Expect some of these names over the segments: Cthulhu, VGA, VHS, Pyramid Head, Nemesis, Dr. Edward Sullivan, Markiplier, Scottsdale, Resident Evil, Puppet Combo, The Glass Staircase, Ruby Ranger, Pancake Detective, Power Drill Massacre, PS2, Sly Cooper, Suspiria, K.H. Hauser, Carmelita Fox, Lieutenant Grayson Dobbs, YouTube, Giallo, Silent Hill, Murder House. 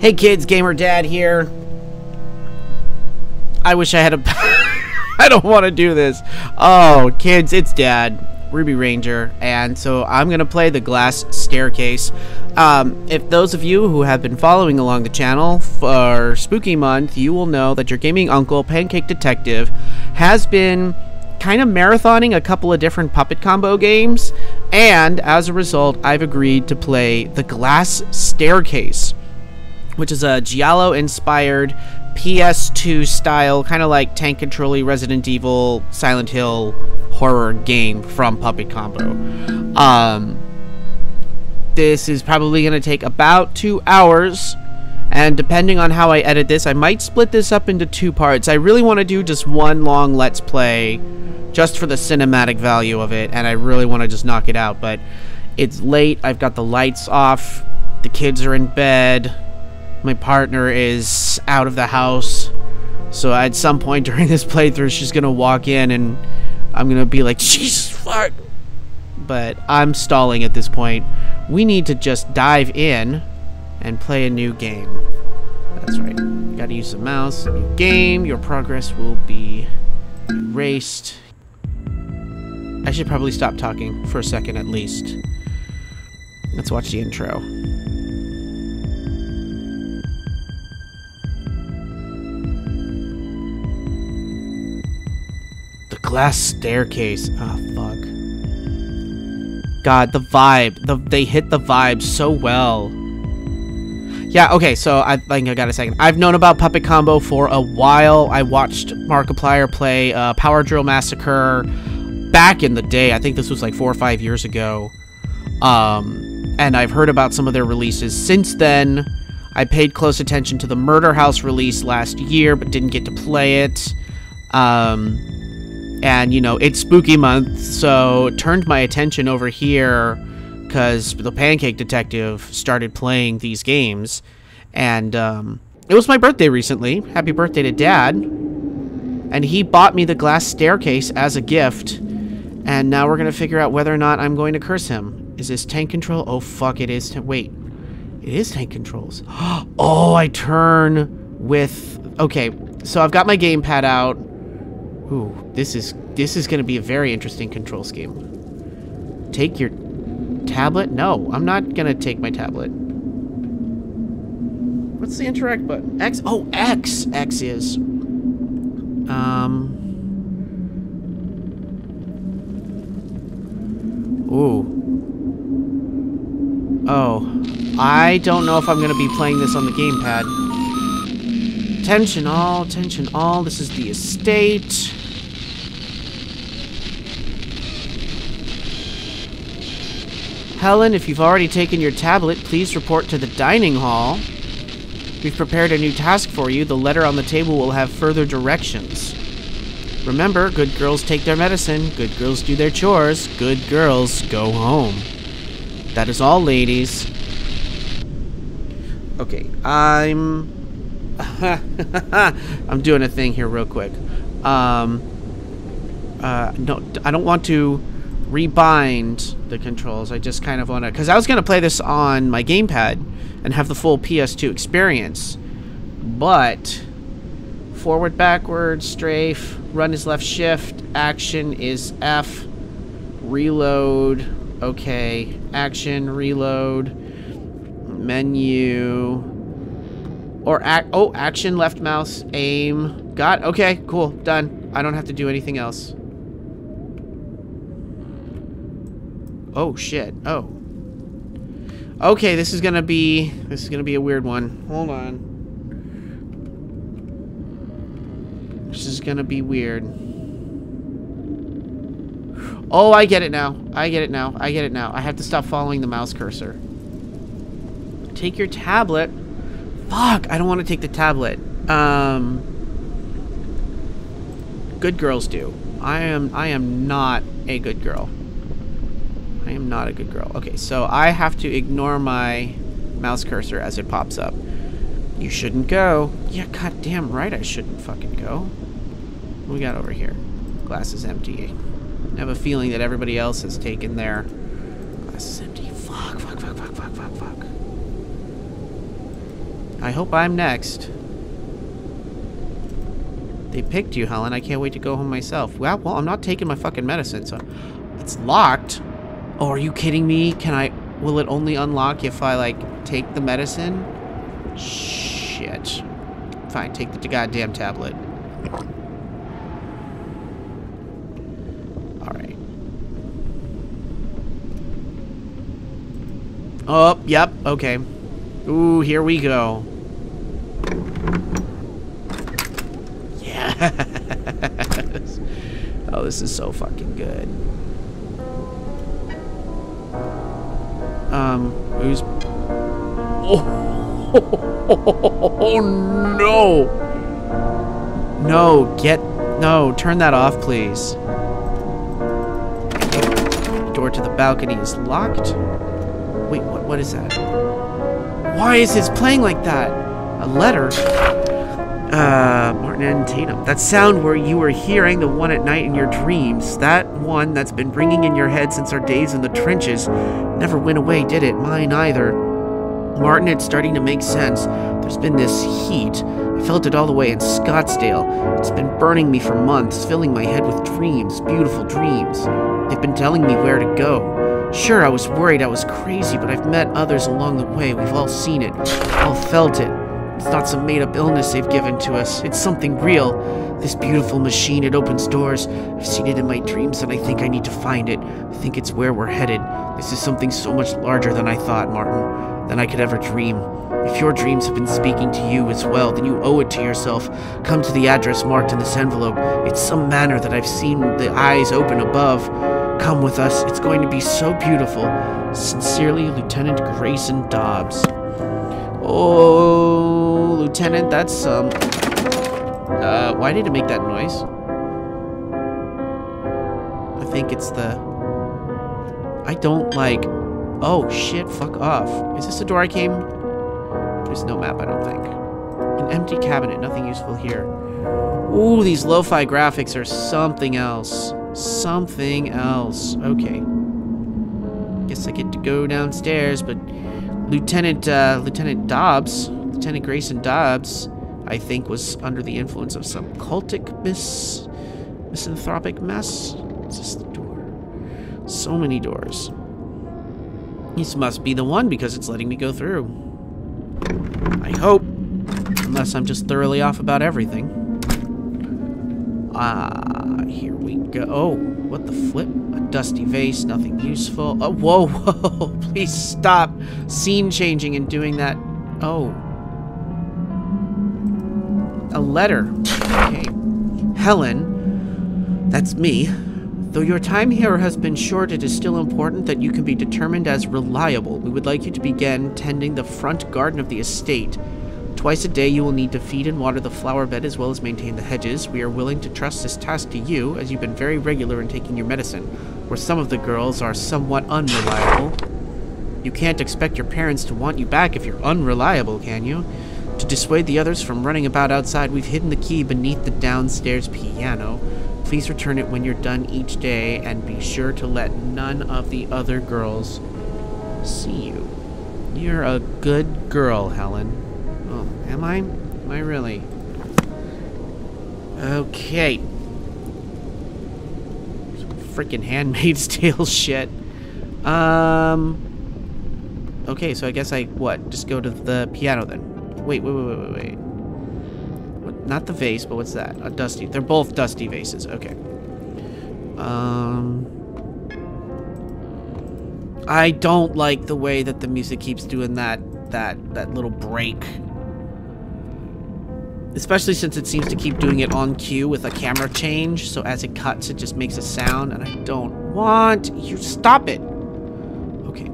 Hey kids, Gamer Dad here. I wish I had a... I don't want to do this. Oh, kids, it's Dad, Ruby Ranger, and so I'm going to play The Glass Staircase. If those of you who have been following along the channel for Spooky Month, you will know that your gaming uncle, Pancake Detective, has been kind of marathoning a couple of different Puppet Combo games, and as a result, I've agreed to play The Glass Staircase, which is a Giallo-inspired PS2 style, kind of like tank control-y Resident Evil, Silent Hill horror game from Puppet Combo. This is probably going to take about 2 hours, and depending on how I edit this, I might split this up into 2 parts. I really want to do just one long Let's Play, just for the cinematic value of it, and I really want to just knock it out, but it's late, I've got the lights off, the kids are in bed, my partner is out of the house, so at some point during this playthrough she's gonna walk in and I'm gonna be like, Jesus fuck! But I'm stalling at this point. We need to just dive in and play a new game. That's right. You gotta use the mouse. New game. Your progress will be erased. I should probably stop talking for a second at least. Let's watch the intro. Glass Staircase. Ah, oh, fuck. God, the vibe. They hit the vibe so well. Yeah, okay, so I think I got a second. I've known about Puppet Combo for a while. I watched Markiplier play Power Drill Massacre back in the day. I think this was like 4 or 5 years ago. And I've heard about some of their releases since then. I paid close attention to the Murder House release last year, but didn't get to play it. And, you know, it's Spooky Month, so turned my attention over here because the Pancake Detective started playing these games. And it was my birthday recently. Happy birthday to Dad. And he bought me The Glass Staircase as a gift. And now we're going to figure out whether or not I'm going to curse him. Is this tank control? Oh, fuck, it is. Wait. It is tank controls. Oh, I turn with... Okay, so I've got my gamepad out. Ooh, this is going to be a very interesting control scheme. Take your tablet? No, I'm not going to take my tablet. What's the interact button? X? Oh, X! X is. Ooh. Oh. I don't know if I'm going to be playing this on the gamepad. Tension all, tension all. This is the estate. Helen, if you've already taken your tablet, please report to the dining hall. We've prepared a new task for you. The letter on the table will have further directions. Remember, good girls take their medicine. Good girls do their chores. Good girls go home. That is all, ladies. Okay, I'm doing a thing here real quick. No, I don't want to rebind the controls. I just kind of want to, because I was going to play this on my gamepad and have the full PS2 experience, but forward, backward, strafe, run is left shift, action is F, reload, okay, action, reload, menu, or oh, action, left mouse, aim, got, okay, cool, done. I don't have to do anything else. Oh shit. Oh. Okay, this is gonna be a weird one. Hold on. This is gonna be weird. Oh, I get it now. I get it now. I get it now. I have to stop following the mouse cursor. Take your tablet. Fuck, I don't want to take the tablet. Good girls do. I am not a good girl. I am not a good girl. Okay, so I have to ignore my mouse cursor as it pops up. You shouldn't go. Yeah, goddamn right I shouldn't fucking go. What do we got over here? Glass is empty. I have a feeling that everybody else has taken their... Glass is empty. Fuck, fuck, fuck, fuck, fuck, fuck, fuck. I hope I'm next. They picked you, Helen. I can't wait to go home myself. Well, I'm not taking my fucking medicine, so... It's locked? Oh, are you kidding me? Can I... Will it only unlock if I, like, take the medicine? Shit. Fine, take the goddamn tablet. Alright. Oh, yep, okay. Ooh, here we go. Yes! Oh, this is so fucking good. Who's... Oh, no! No, get... No, turn that off, please. The door to the balcony is locked. Wait, what is that? Why is this playing like that? A letter? Martin and Tatum. That sound where you were hearing, the one at night in your dreams. That one that's been ringing in your head since our days in the trenches. Never went away, did it? Mine either. Martin, it's starting to make sense. There's been this heat. I felt it all the way in Scottsdale. It's been burning me for months, filling my head with dreams, beautiful dreams. They've been telling me where to go. Sure, I was worried I was crazy, but I've met others along the way. We've all seen it, all felt it. It's not some made-up illness they've given to us. It's something real. This beautiful machine, it opens doors. I've seen it in my dreams, and I think I need to find it. I think it's where we're headed. This is something so much larger than I thought, Martin, than I could ever dream. If your dreams have been speaking to you as well, then you owe it to yourself. Come to the address marked in this envelope. It's some manor that I've seen the eyes open above. Come with us. It's going to be so beautiful. Sincerely, Lieutenant Grayson Dobbs. Oh, Lieutenant, that's some... why did it make that noise? I think it's the... I don't like... Oh, shit, fuck off. Is this the door I came? There's no map, I don't think. An empty cabinet, nothing useful here. Ooh, these lo-fi graphics are something else. Something else. Okay. Guess I get to go downstairs, but... Lieutenant Grayson Dobbs, I think, was under the influence of some cultic misanthropic mess. Is this the door? So many doors. This must be the one because it's letting me go through. I hope. Unless I'm just thoroughly off about everything. Ah, here we go. Oh, what the flip? Dusty vase, nothing useful. Oh, whoa, whoa, please stop scene changing and doing that. Oh. A letter. Okay. Helen, that's me. Though your time here has been short, it is still important that you can be determined as reliable. We would like you to begin tending the front garden of the estate. Twice a day you will need to feed and water the flower bed as well as maintain the hedges. We are willing to trust this task to you, as you've been very regular in taking your medicine, where some of the girls are somewhat unreliable. You can't expect your parents to want you back if you're unreliable, can you? To dissuade the others from running about outside, we've hidden the key beneath the downstairs piano. Please return it when you're done each day, and be sure to let none of the other girls see you. You're a good girl, Helen. Oh, am I? Am I really? Okay. Some freaking Handmaid's Tale shit. Okay, so I guess I, what? Just go to the piano then. Wait. What, not the vase, but what's that? A dusty. They're both dusty vases. Okay. I don't like the way that the music keeps doing that little break. Especially since it seems to keep doing it on cue with a camera change, so as it cuts, it just makes a sound, and I don't want you to stop it. Okay.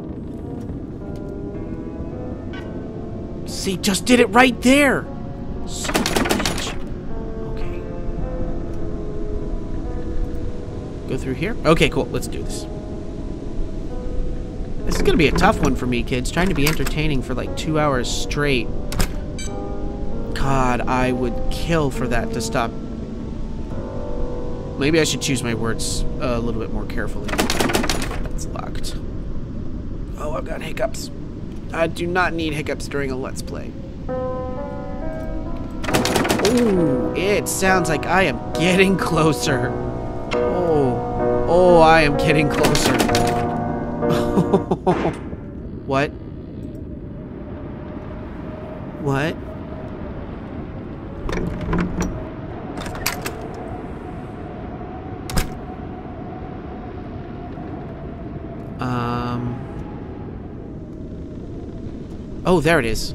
See, just did it right there. Son of a bitch. Okay. Go through here? Okay, cool. Let's do this. is gonna be a tough one for me, kids. Trying to be entertaining for like 2 hours straight. God, I would kill for that to stop. Maybe I should choose my words a little bit more carefully. It's locked. Oh, I've got hiccups. I do not need hiccups during a Let's Play. Ooh, it sounds like I am getting closer. Oh, oh, I am getting closer. What? What? Oh, there it is.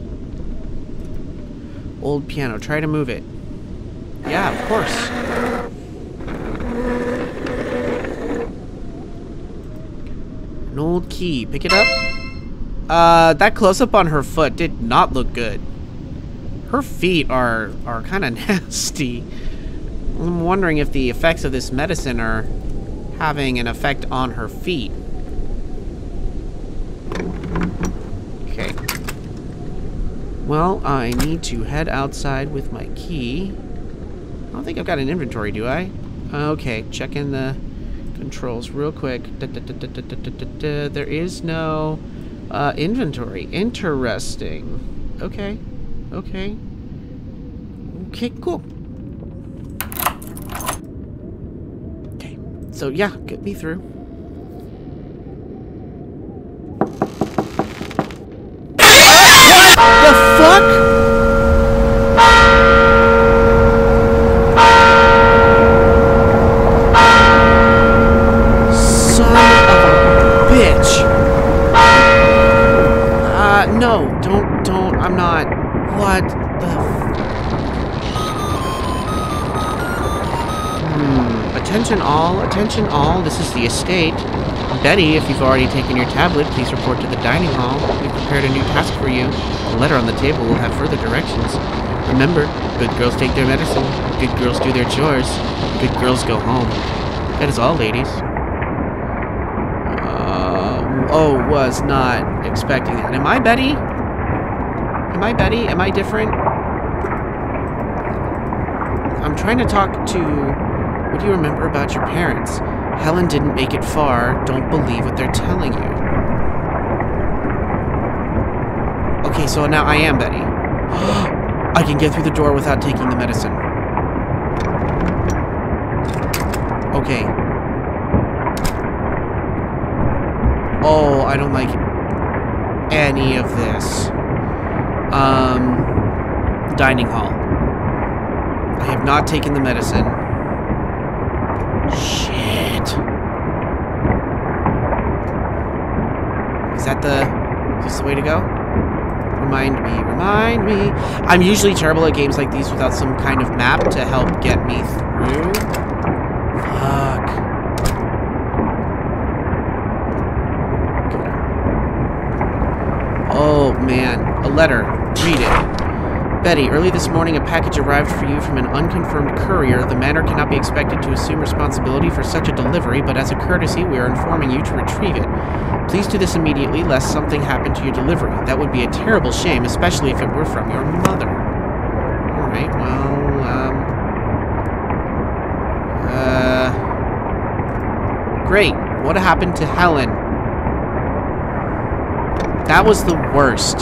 Old piano. Try to move it. Yeah, of course. An old key. Pick it up. That close-up on her foot did not look good. Her feet are kind of nasty. I'm wondering if the effects of this medicine are having an effect on her feet. Well, I need to head outside with my key. I don't think I've got an inventory, do I? Okay, check in the controls real quick. There is no inventory. Interesting. Okay. Okay. Okay, cool. Okay. So, yeah, get me through. Attention all, this is the estate. Betty, if you've already taken your tablet, please report to the dining hall. We've prepared a new task for you. The letter on the table will have further directions. Remember, good girls take their medicine. Good girls do their chores. Good girls go home. That is all, ladies. Was not expecting that. Am I Betty? Am I Betty? Am I different? I'm trying to talk to... What do you remember about your parents? Helen didn't make it far. Don't believe what they're telling you. Okay, so now I am Betty. I can get through the door without taking the medicine. Okay. Oh, I don't like any of this. Dining hall. I have not taken the medicine. Shit. Is this the way to go? Remind me, remind me. I'm usually terrible at games like these without some kind of map to help get me through. Fuck. Okay. Oh, man. A letter. Read it. Betty, early this morning a package arrived for you from an unconfirmed courier. The manor cannot be expected to assume responsibility for such a delivery, but as a courtesy, we are informing you to retrieve it. Please do this immediately, lest something happen to your delivery. That would be a terrible shame, especially if it were from your mother. Alright, well, great. What happened to Helen? That was the worst.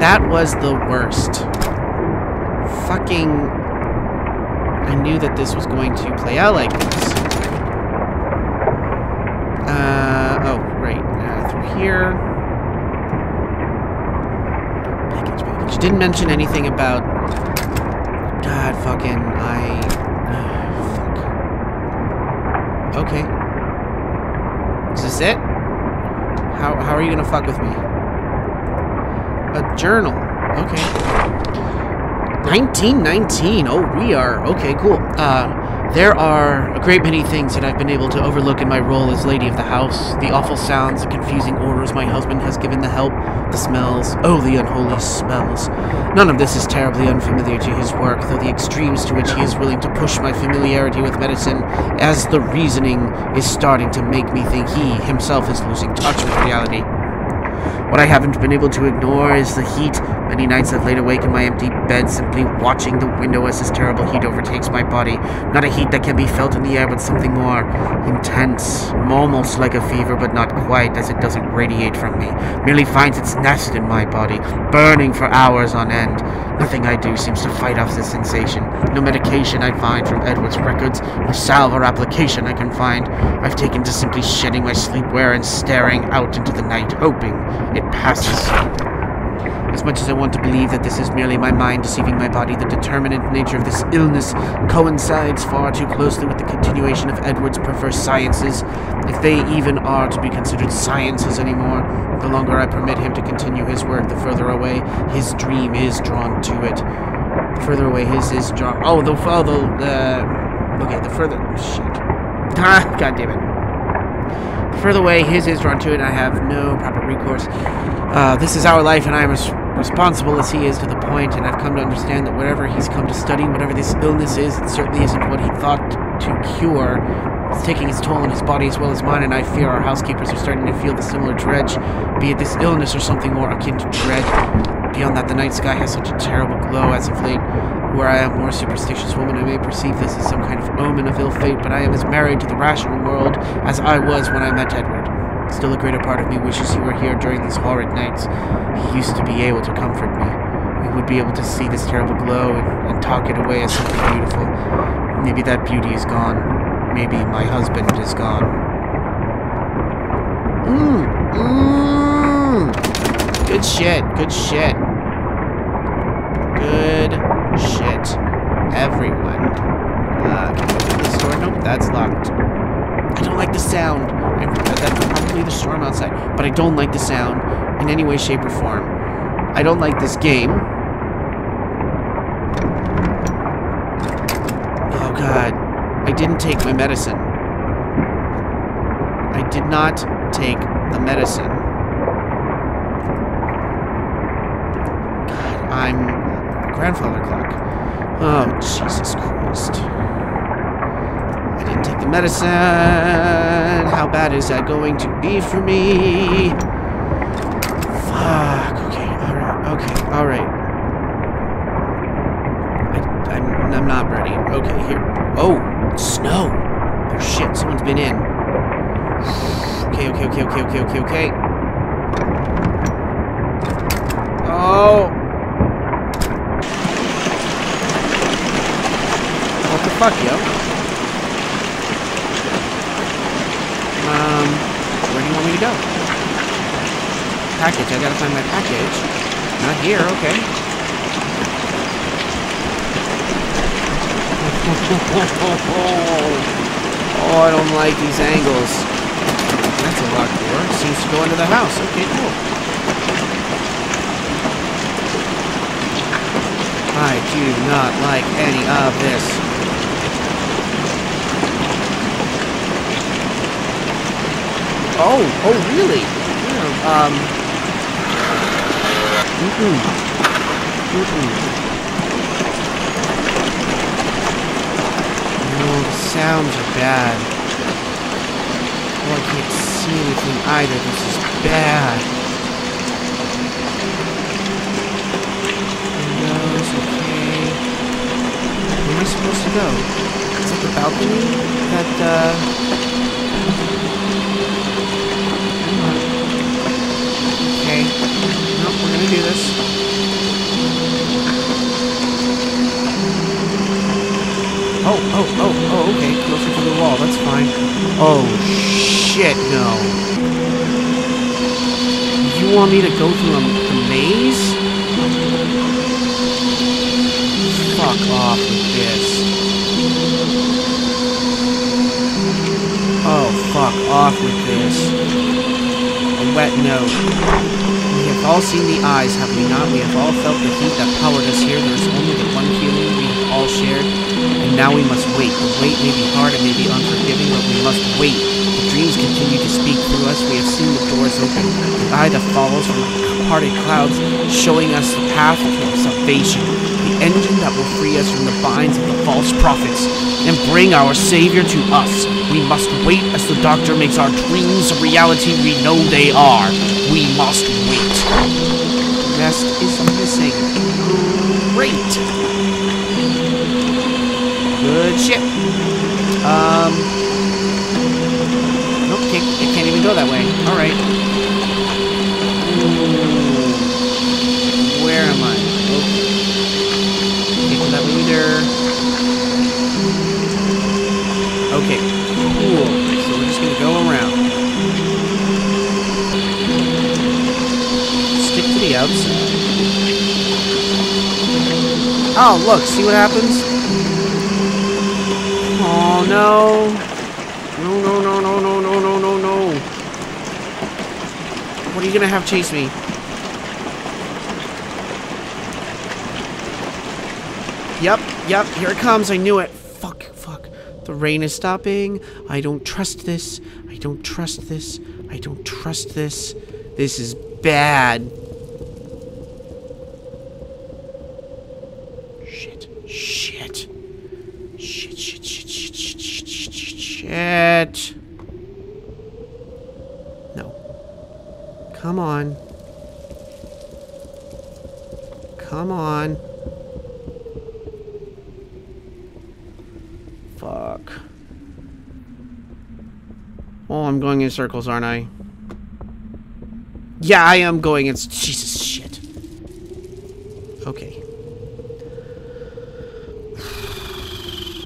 That was the worst. Fucking... I knew that this was going to play out like this. Oh, right. Through here. Package, package. Didn't mention anything about... God, fucking... fuck. Okay. Is this it? How are you gonna fuck with me? A journal. Okay. 1919. Oh, we are. Okay, cool. There are a great many things that I've been able to overlook in my role as lady of the house. The awful sounds, the confusing orders my husband has given the help, the smells. Oh, the unholy smells. None of this is terribly unfamiliar to his work, though the extremes to which he is willing to push my familiarity with medicine as the reasoning is starting to make me think he himself is losing touch with reality. What I haven't been able to ignore is the heat. Many nights I've laid awake in my empty bed, simply watching the window as this terrible heat overtakes my body. Not a heat that can be felt in the air, but something more intense, almost like a fever, but not quite, as it doesn't radiate from me. Merely finds its nest in my body, burning for hours on end. Nothing I do seems to fight off this sensation. No medication I find from Edward's records, no salve or application I can find. I've taken to simply shedding my sleepwear and staring out into the night, hoping it passes. As much as I want to believe that this is merely my mind deceiving my body, the determinate nature of this illness coincides far too closely with the continuation of Edward's perverse sciences, if they even are to be considered sciences anymore. The longer I permit him to continue his work, the further away his dream is drawn to it. The further away his is drawn... Oh, the further... Shit. Ah, God damn it. The further away his is drawn to it, I have no proper recourse. This is our life, and I am responsible as he is to the point, and I've come to understand that whatever he's come to study, whatever this illness is, it certainly isn't what he thought to cure. It's taking its toll on his body as well as mine, and I fear our housekeepers are starting to feel the similar dread, be it this illness or something more akin to dread. Beyond that, the night sky has such a terrible glow as of late. Where I am a more superstitious woman, I may perceive this as some kind of omen of ill fate, but I am as married to the rational world as I was when I met Edward. Still a greater part of me wishes he were here during these horrid nights. He used to be able to comfort me. We would be able to see this terrible glow and talk it away as something beautiful. Maybe that beauty is gone. Maybe my husband is gone. Good shit, good shit. Good shit. Everyone. Can we open this door? Nope, that's locked. I don't like the sound. That's probably the storm outside, but I don't like the sound in any way, shape, or form. I don't like this game. Oh god, I didn't take my medicine. I did not take the medicine. God, I'm grandfather clock. Oh Jesus Christ. I didn't take the medicine. How bad is that going to be for me? Fuck. Okay. All right. I'm not ready. Okay. Here. Oh, snow. Oh shit. Someone's been in. Okay. Oh. What the fuck, yo? Where do you want me to go? Package. I gotta find my package. Not here. Okay. Oh, I don't like these angles. That's a locked door. Seems to go into the house. Okay, cool. I do not like any of this. Oh, really? Yeah. No, the sounds are bad. Oh, I can't see anything either. This is bad. Windows, okay. Where am I supposed to go? Is it the balcony? Okay. Nope, we're gonna do this. Oh, okay. Closer to the wall, that's fine. Oh, shit, no. You want me to go through a maze? Fuck off with this. Oh, fuck off with this. Wet note. We have all seen the eyes, have we not? We have all felt the heat that powered us here. There is only the one feeling we have all shared, and now we must wait. The wait may be hard, it may be unforgiving, but we must wait. The dreams continue to speak through us. We have seen the doors open. The eye that follows from parted clouds, showing us the path of salvation. The engine that will free us from the binds of the false prophets and bring our Savior to us. We must wait as the doctor makes our dreams a reality we know they are. We must wait. chest is missing. Great. Good shit. Nope, it can't even go that way. Alright. Where am I? Can't go that way either. Okay. Cool. So we're just gonna go around. Outside. Oh, look, see what happens? Oh, no. No, no, no, no, no, no, no, no, no. What are you gonna have chase me? Yep, yep, here it comes, I knew it. Fuck, fuck. The rain is stopping. I don't trust this. I don't trust this. I don't trust this. This is bad. No. Come on. Come on. Fuck. Oh, I'm going in circles, aren't I? Yeah, I am going in. Jesus shit. Okay.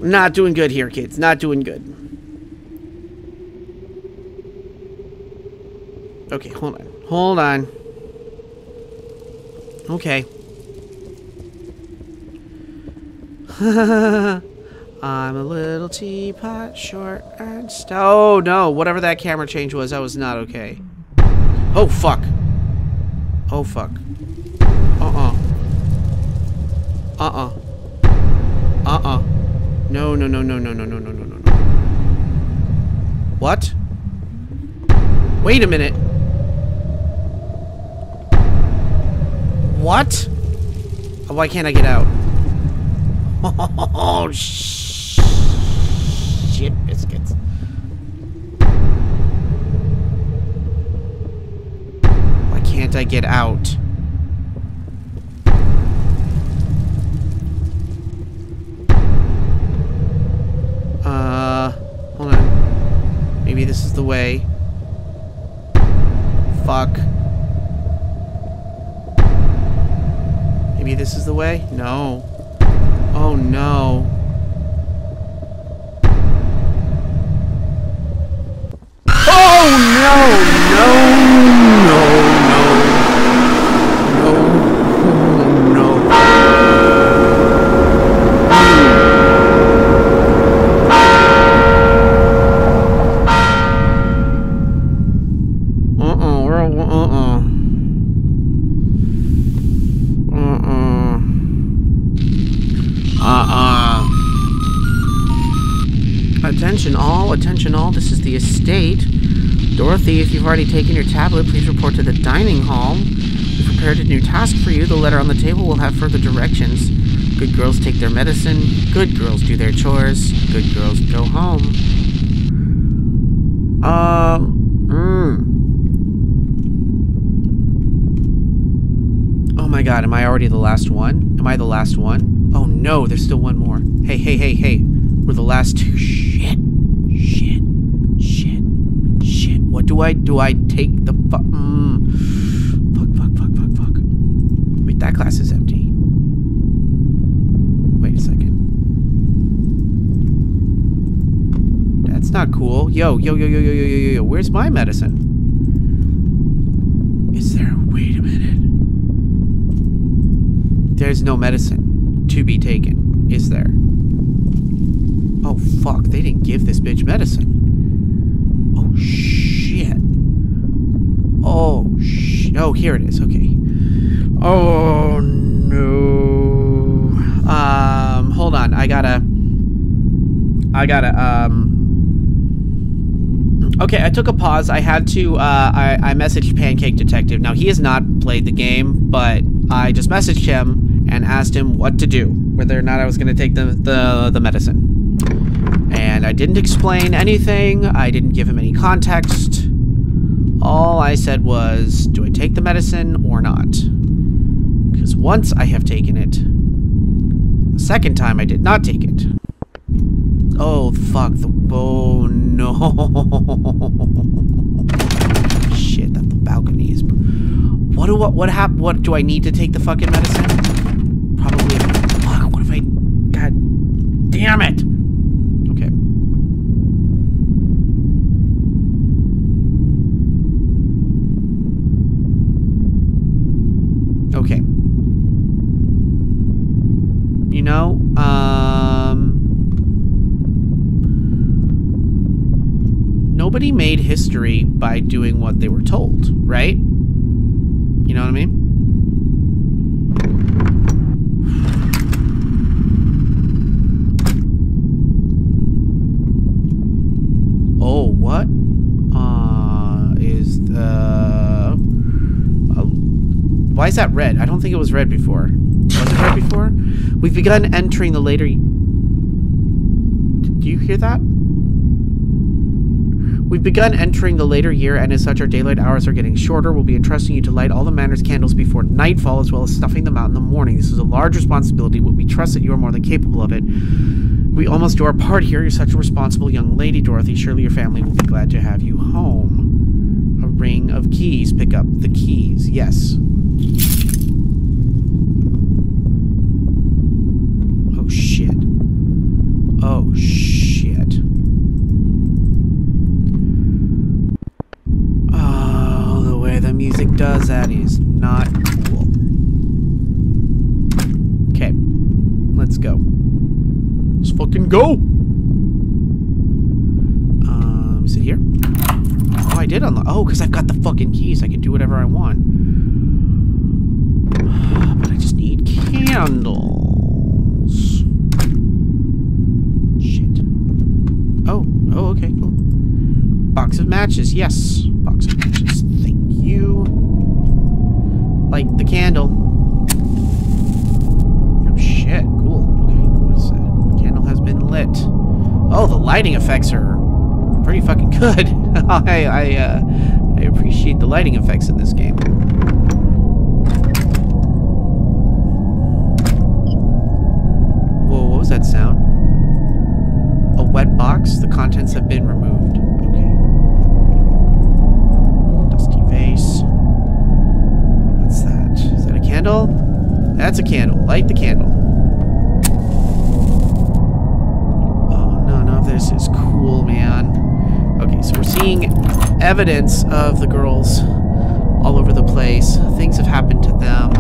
Not doing good here, kids. Not doing good. Okay, hold on. Hold on. Okay. I'm a little teapot, short and stout. Oh, no. Whatever that camera change was, that was not okay. Oh, fuck. Oh, fuck. Uh-uh. Uh-uh. Uh-uh. No, no, no, no, no, no, no, no, no, no. What? Wait a minute. What? Why can't I get out? Oh, shit, biscuits. Why can't I get out? Hold on. Maybe this is the way. Fuck. Maybe this is the way? No. Oh no. Oh no! No! No! No! No! No! Attention all, attention all, this is the estate. Dorothy, if you've already taken your tablet, please report to the dining hall. We've prepared a new task for you. The letter on the table will have further directions. Good girls take their medicine. Good girls do their chores. Good girls go home. Oh my god, am I already the last one? Am I the last one? Oh no, there's still one more. Hey, hey, hey, hey. We're the last two. Shit. Shit. Shit. Shit. What do I do? I take the fuck. Fuck, fuck, fuck, fuck, fuck. Wait, that glass is empty. Wait a second. That's not cool. Yo, yo, yo, yo, yo, yo, yo, yo. Where's my medicine? Is there? Wait a minute. There's no medicine to be taken, is there? Oh, fuck. They didn't give this bitch medicine. Oh, shit. Oh, shit. Oh, here it is. Okay. Oh, no. Hold on. I gotta. Okay, I took a pause. I had to, I messaged Pancake Detective. Now, he has not played the game, but I just messaged him and asked him what to do, whether or not I was gonna take the medicine. And I didn't explain anything. I didn't give him any context. All I said was, do I take the medicine or not? because once I have taken it. The second time I did not take it. Oh, fuck. Oh, no. Shit, that the balcony is... What do I need to take the fucking medicine? Probably... Fuck, what if I... God damn it! Okay. Okay. You know, nobody made history by doing what they were told, right? You know what I mean? Oh, what? Is the... why is that red? I don't think it was red before. Was it red before? We've begun entering the later... Do you hear that? We've begun entering the later year, and as such, our daylight hours are getting shorter. We'll be entrusting you to light all the manor's candles before nightfall, as well as stuffing them out in the morning. This is a large responsibility, but we trust that you are more than capable of it. We almost do our part here. You're such a responsible young lady, Dorothy. Surely your family will be glad to have you home. A ring of keys. Pick up the keys. Yes. Oh, shit. Oh, shit. Music does that is not cool. Okay, let's go. Let's fucking go. Is it here? Oh, I did unlock. Oh, because I've got the fucking keys. I can do whatever I want. But I just need candles. Shit. Oh. Oh. Okay. Cool. Box of matches. Yes. Box of matches. You light the candle. Oh shit, cool. Okay, what's that? The candle has been lit. Oh, the lighting effects are pretty fucking good. I appreciate the lighting effects in this game. Whoa, what was that sound? A wet box? The contents have been removed. What's that? Is that a candle? That's a candle. Light the candle. Oh, none of this is cool, man. Okay, so we're seeing evidence of the girls all over the place. Things have happened to them.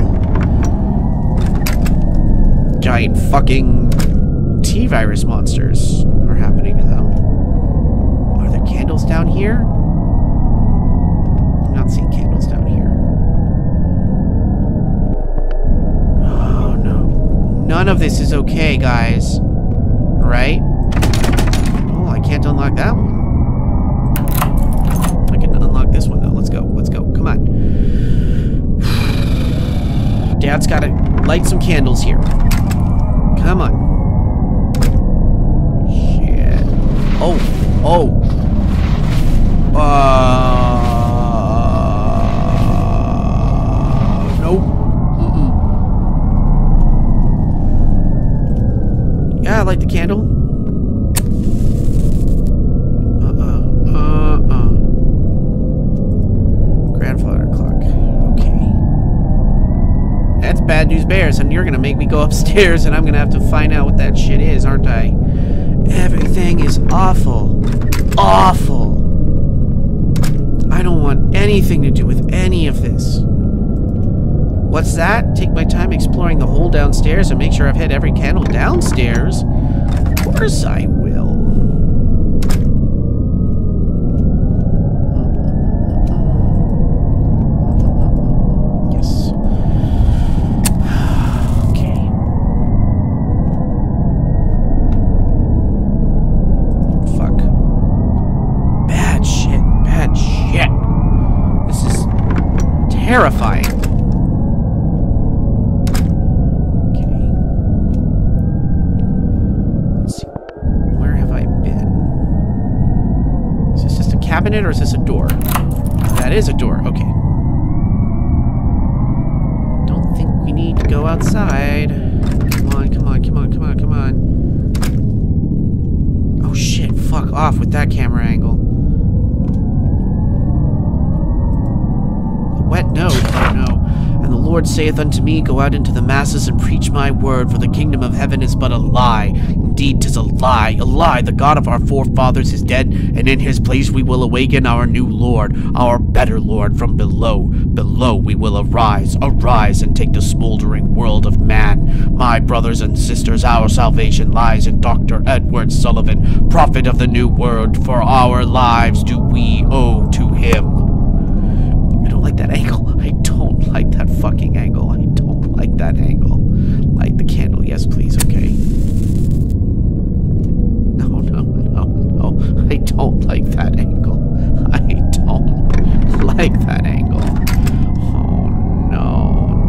Giant fucking T-virus monsters are happening to them. Are there candles down here? Not seeing candles down here. Oh no. None of this is okay, guys. Right? Oh, I can't unlock that one. I can unlock this one though. Let's go. Let's go. Come on. Dad's gotta light some candles here. Come on. Shit. Oh. Oh. Yeah, I light the candle. Grandfather clock. Okay. That's bad news bears, and you're gonna make me go upstairs and I'm gonna have to find out what that shit is, aren't I? Everything is awful. Awful. I don't want anything to do with any of this. What's that? Take my time exploring the hole downstairs and make sure I've hit every candle downstairs? Of course I will. Yes. Okay. Fuck. Bad shit. Bad shit. This is terrifying. Cabinet, or is this a door? That is a door. Okay. Don't think we need go outside. Come on, come on, come on, come on, come on. Oh shit, fuck off with that camera angle. A wet note, oh no. And the Lord saith unto me, go out into the masses and preach my word, for the kingdom of heaven is but a lie. Indeed, 'tis a lie, a lie. The God of our forefathers is dead, and in his place we will awaken our new Lord, our better Lord from below. Below we will arise, arise, and take the smoldering world of man. My brothers and sisters, our salvation lies in Dr. Edward Sullivan, prophet of the new world, for our lives do we owe to him. I don't like that angle. I don't like that fucking angle. I don't like that angle. Light the candle, yes please, okay. I don't like that angle. I don't like that angle. Oh no,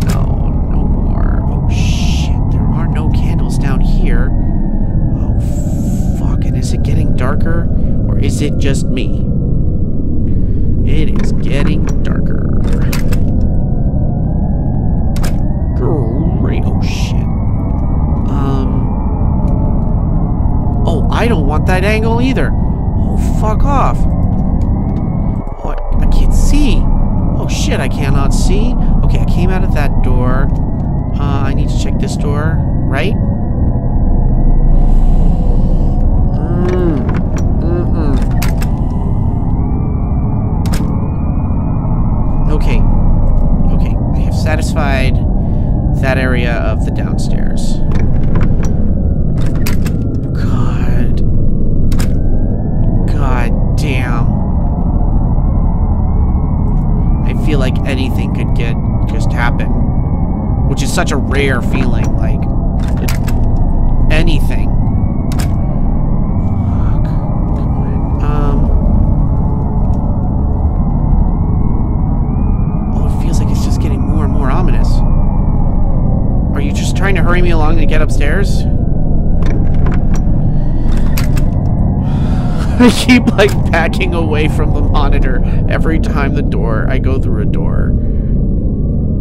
no, no more. Oh shit, there are no candles down here. Oh fuck, and is it getting darker? Or is it just me? It is getting darker. Great, oh shit. Oh, I don't want that angle either. Oh, fuck off. Oh, I can't see. Oh, shit, I cannot see. Okay, I came out of that door. I need to check this door, right? Okay. Okay, I have satisfied that area of the downstairs. Like anything could get just happen, which is such a rare feeling, like anything. Fuck. Oh, it feels like it's just getting more and more ominous. Are you just trying to hurry me along to get upstairs? I keep, like, backing away from the monitor every time I go through a door.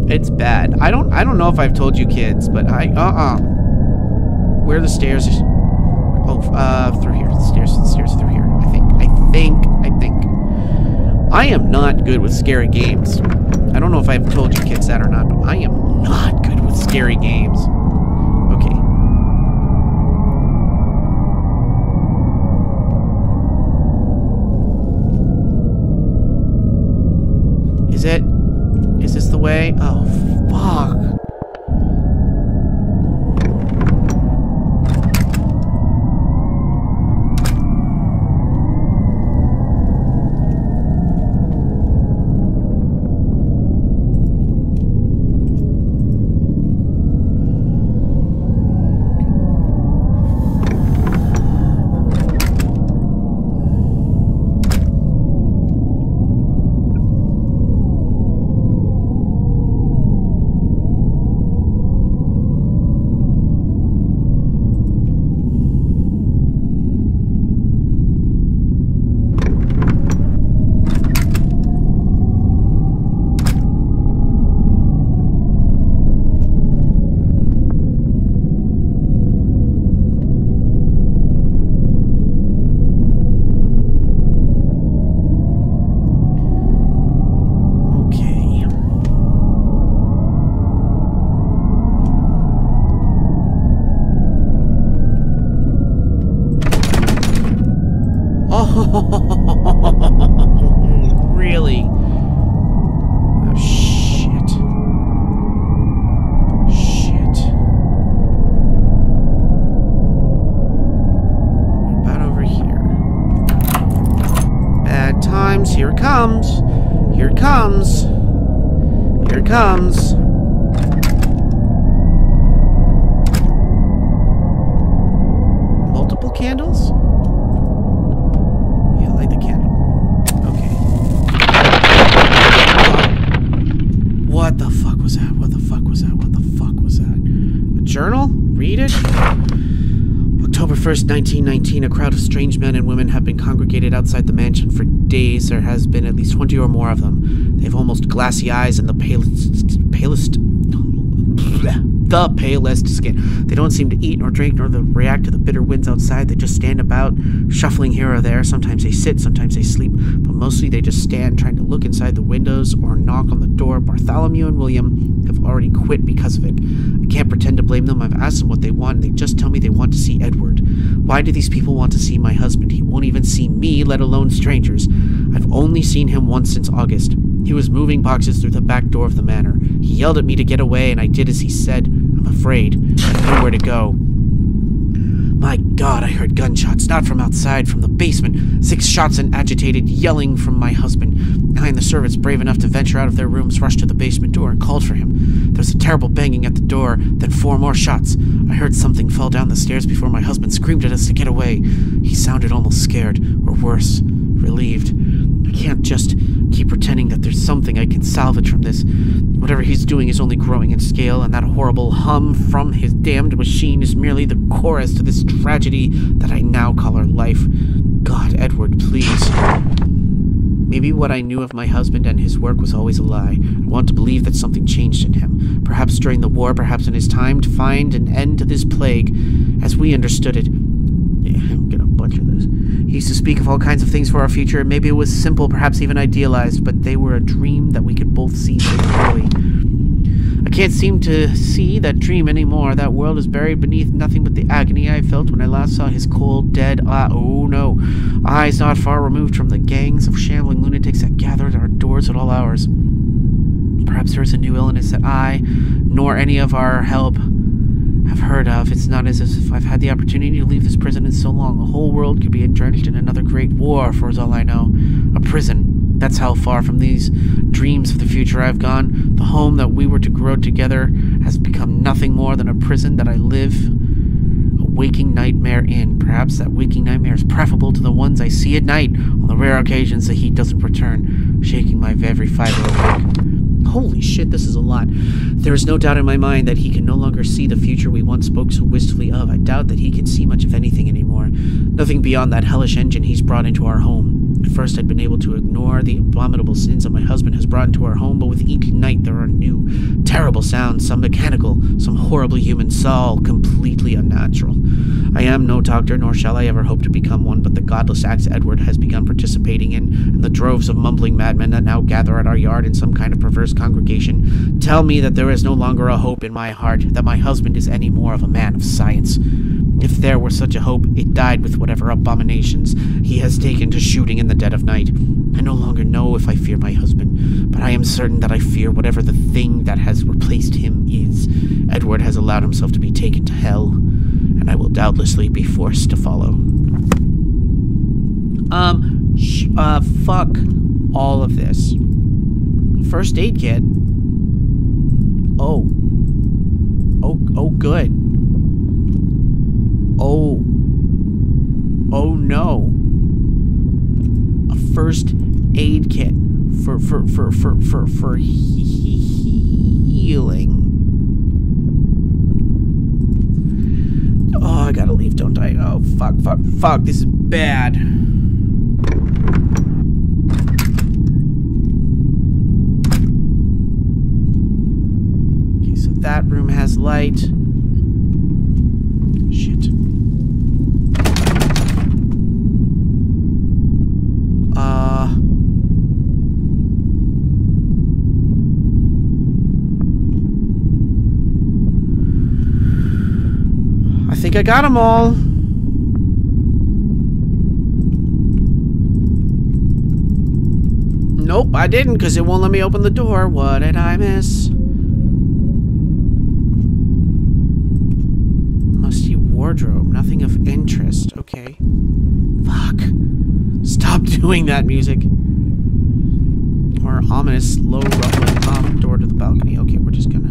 It's bad. I don't know if I've told you kids, but where are the stairs? Oh, through here. The stairs through here. I think. I am not good with scary games. I don't know if I've told you kids that or not, but I am not good with scary games. Okay. Is this the way? Oh, fuck. First, 1919, a crowd of strange men and women have been congregated outside the mansion for days. There has been at least 20 or more of them. They have almost glassy eyes and the palest the palest skin. They don't seem to eat nor drink nor react to the bitter winds outside. They just stand about, shuffling here or there. Sometimes they sit, sometimes they sleep, but mostly they just stand, trying to look inside the windows or knock on the door. Bartholomew and William have already quit because of it. I can't pretend to blame them. I've asked them what they want, and they just tell me they want to see Edward. Why do these people want to see my husband? He won't even see me, let alone strangers. I've only seen him once since August. He was moving boxes through the back door of the manor. He yelled at me to get away, and I did as he said. I'm afraid. I have nowhere to go. My God, I heard gunshots, not from outside, from the basement. 6 shots and agitated yelling from my husband. I and the servants, brave enough to venture out of their rooms, rushed to the basement door and called for him. There was a terrible banging at the door, then 4 more shots. I heard something fall down the stairs before my husband screamed at us to get away. He sounded almost scared, or worse, relieved. I can't just keep pretending that there's something I can salvage from this. Whatever he's doing is only growing in scale, and that horrible hum from his damned machine is merely the chorus to this tragedy that I now call our life. God, Edward, please. Maybe what I knew of my husband and his work was always a lie. I want to believe that something changed in him. Perhaps during the war, perhaps in his time to find an end to this plague, as we understood it. I'm gonna butcher this. He used to speak of all kinds of things for our future. Maybe it was simple, perhaps even idealized, but they were a dream that we could both see so clearly. I can't seem to see that dream anymore. That world is buried beneath nothing but the agony I felt when I last saw his cold, dead, oh no, eyes not far removed from the gangs of shambling lunatics that gathered at our doors at all hours. Perhaps there is a new illness that I, nor any of our help, I've heard of. It's not as if I've had the opportunity to leave this prison in so long. The whole world could be entrenched in another great war, for as all I know. A prison. That's how far from these dreams of the future I've gone. The home that we were to grow together has become nothing more than a prison that I live a waking nightmare in. Perhaps that waking nightmare is preferable to the ones I see at night on the rare occasions the heat doesn't return, shaking my every fiber awake. Holy shit, this is a lot. There is no doubt in my mind that he can no longer see the future we once spoke so wistfully of. I doubt that he can see much of anything anymore. Nothing beyond that hellish engine he's brought into our home. At first I'd been able to ignore the abominable sins that my husband has brought into our home, but with each night there are new, terrible sounds, some mechanical, some horribly human, all completely unnatural. I am no doctor, nor shall I ever hope to become one, but the godless acts Edward has begun participating in, and the droves of mumbling madmen that now gather at our yard in some kind of perverse congregation, tell me that there is no longer a hope in my heart, that my husband is any more of a man of science. If there were such a hope, it died with whatever abominations he has taken to shooting in the dead of night. I no longer know if I fear my husband, but I am certain that I fear whatever the thing that has replaced him is. Edward has allowed himself to be taken to hell, and I will doubtlessly be forced to follow. Fuck all of this. First aid kit. Oh, good. Oh no. A first aid kit for healing. Oh, I gotta leave, don't I? Oh, fuck, this is bad. Okay, so that room has light. Shit. I think I got them all. Nope, I didn't, because it won't let me open the door. What did I miss? Musty wardrobe. Nothing of interest. Okay. Fuck. Stop doing that music. Or ominous, slow rumbling door to the balcony. Okay, we're just gonna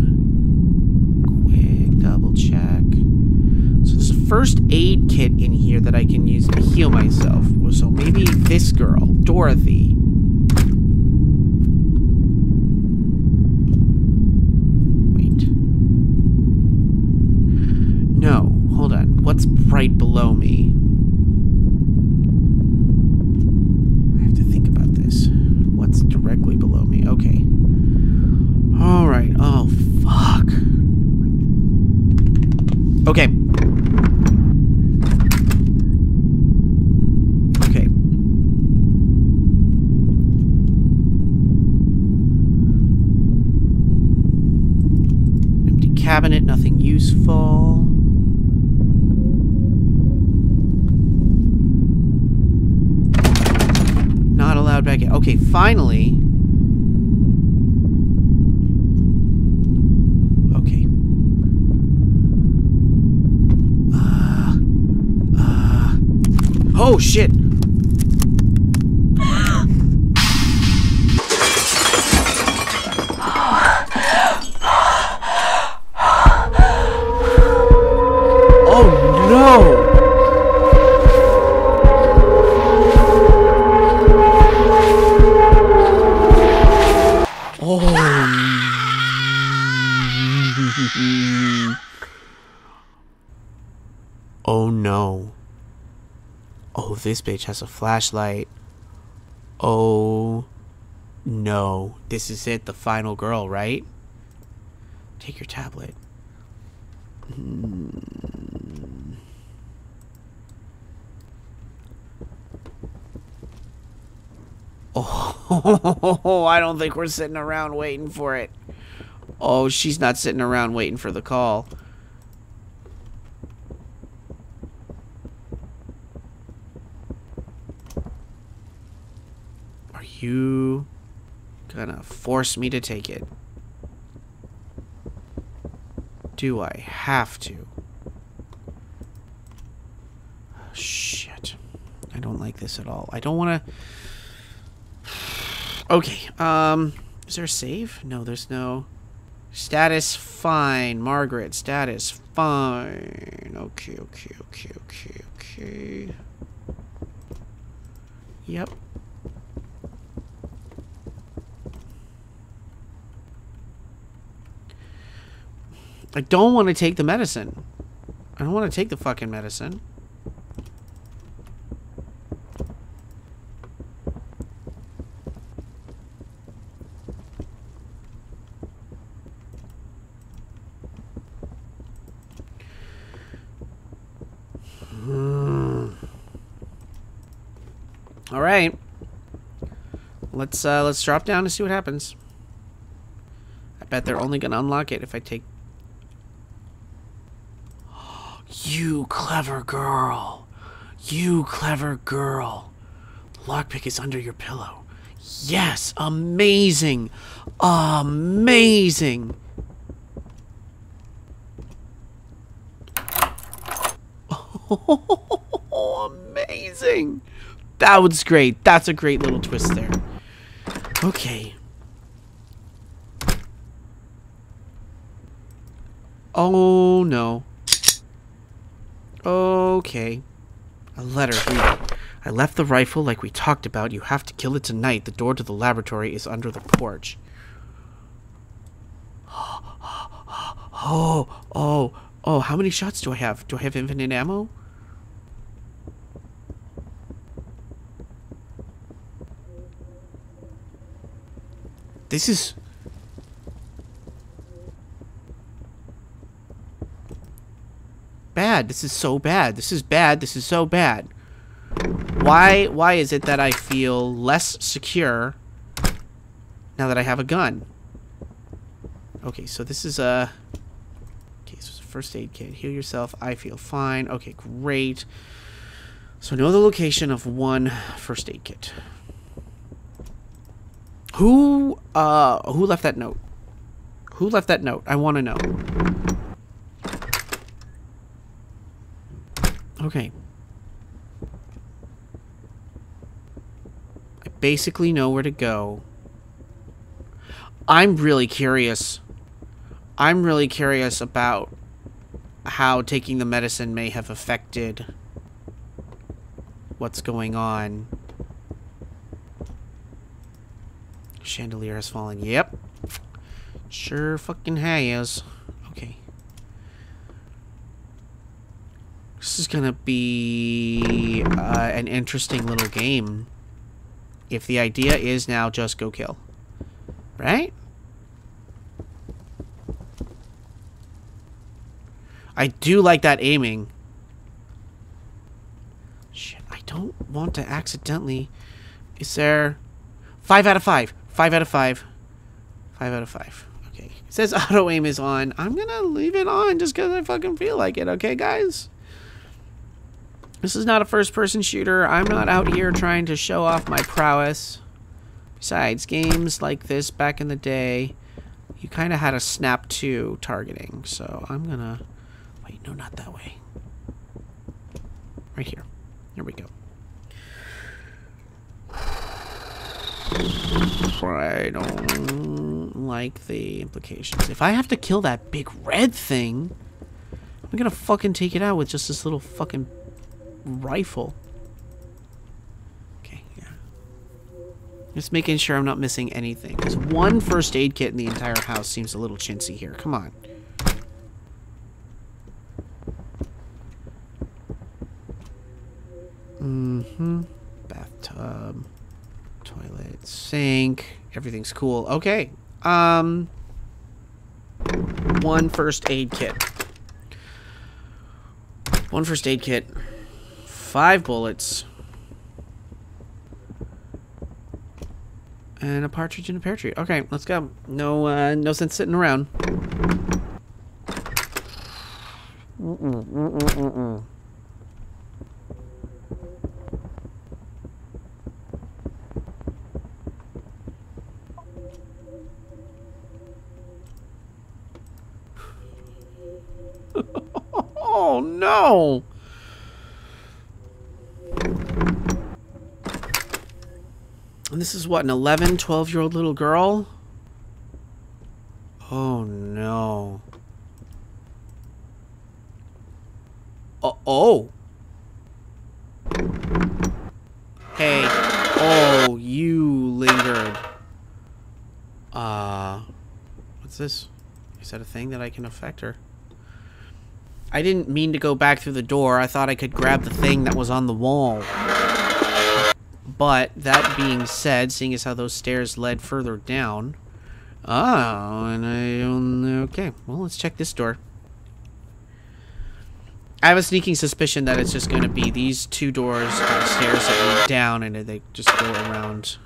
quick double check. So there's a first aid kit in here that I can use to heal myself. So maybe this girl, Dorothy. Wait. No, hold on. What's right below me? I have to think about this. What's directly below me? Okay. Alright. Oh, fuck. game. Okay. Empty cabinet, nothing useful. Not allowed back in. Okay, finally. Oh, shit. Oh, no. Oh. Oh, no. Oh, this bitch has a flashlight. Oh, no. This is it, the final girl, right? Take your tablet. Oh, I don't think we're sitting around waiting for it. Oh, she's not sitting around waiting for the call. You gonna force me to take it? Do I have to? Oh, shit. I don't like this at all. I don't wanna... Okay, is there a save? No, there's no... Status fine, Margaret. Status fine. Okay, okay, okay, okay, okay. Yep. I don't want to take the medicine. I don't want to take the fucking medicine. All right. Let's drop down and see what happens. I bet they're only going to unlock it if I take... You clever girl. You clever girl. Lockpick is under your pillow. Yes, amazing. Amazing. Oh, amazing. That was great. That's a great little twist there. Okay. Oh, no. Okay. A letter. I left the rifle like we talked about. You have to kill it tonight. The door to the laboratory is under the porch. Oh. How many shots do I have? Do I have infinite ammo? This is... bad. This is so bad. This is bad. This is so bad. Why is it that I feel less secure now that I have a gun? Okay, so this is a... Okay, so it's a first aid kit. Heal yourself. I feel fine. Okay, great. So know the location of one first aid kit. Who left that note? Who left that note? I want to know. Okay. I basically know where to go. I'm really curious. I'm really curious about how taking the medicine may have affected what's going on. Chandelier has fallen. Yep. Sure fucking has. Okay. This is gonna be an interesting little game. If the idea is now just go kill. Right? I do like that aiming. Shit, I don't want to accidentally... Is there... 5 out of 5. 5 out of 5. 5 out of 5. Okay. It says auto aim is on. I'm gonna leave it on just because I fucking feel like it. Okay, guys? This is not a first-person shooter. I'm not out here trying to show off my prowess. Besides, games like this back in the day, you kind of had a snap to targeting. So I'm gonna... Wait, no, not that way. Right here. Here we go. I don't like the implications. If I have to kill that big red thing, I'm gonna fucking take it out with just this little fucking... rifle. Okay, yeah. Just making sure I'm not missing anything. There's one first aid kit in the entire house. Seems a little chintzy here. Come on. Mm-hmm. Bathtub. Toilet. Sink. Everything's cool. Okay. One first aid kit. One first aid kit. 5 bullets. And a partridge in a pear tree. Okay, let's go. No no sense sitting around. Oh no! And this is what, an 11, 12-year-old little girl? Oh, no. Oh. Hey. Oh, you lingered. What's this? Is that a thing that I can affect her? I didn't mean to go back through the door. I thought I could grab the thing that was on the wall. But, that being said, seeing as how those stairs led further down... Oh, and I don't know... Okay, well, let's check this door. I have a sneaking suspicion that it's just going to be these two doors and stairs that lead down, and they just go around.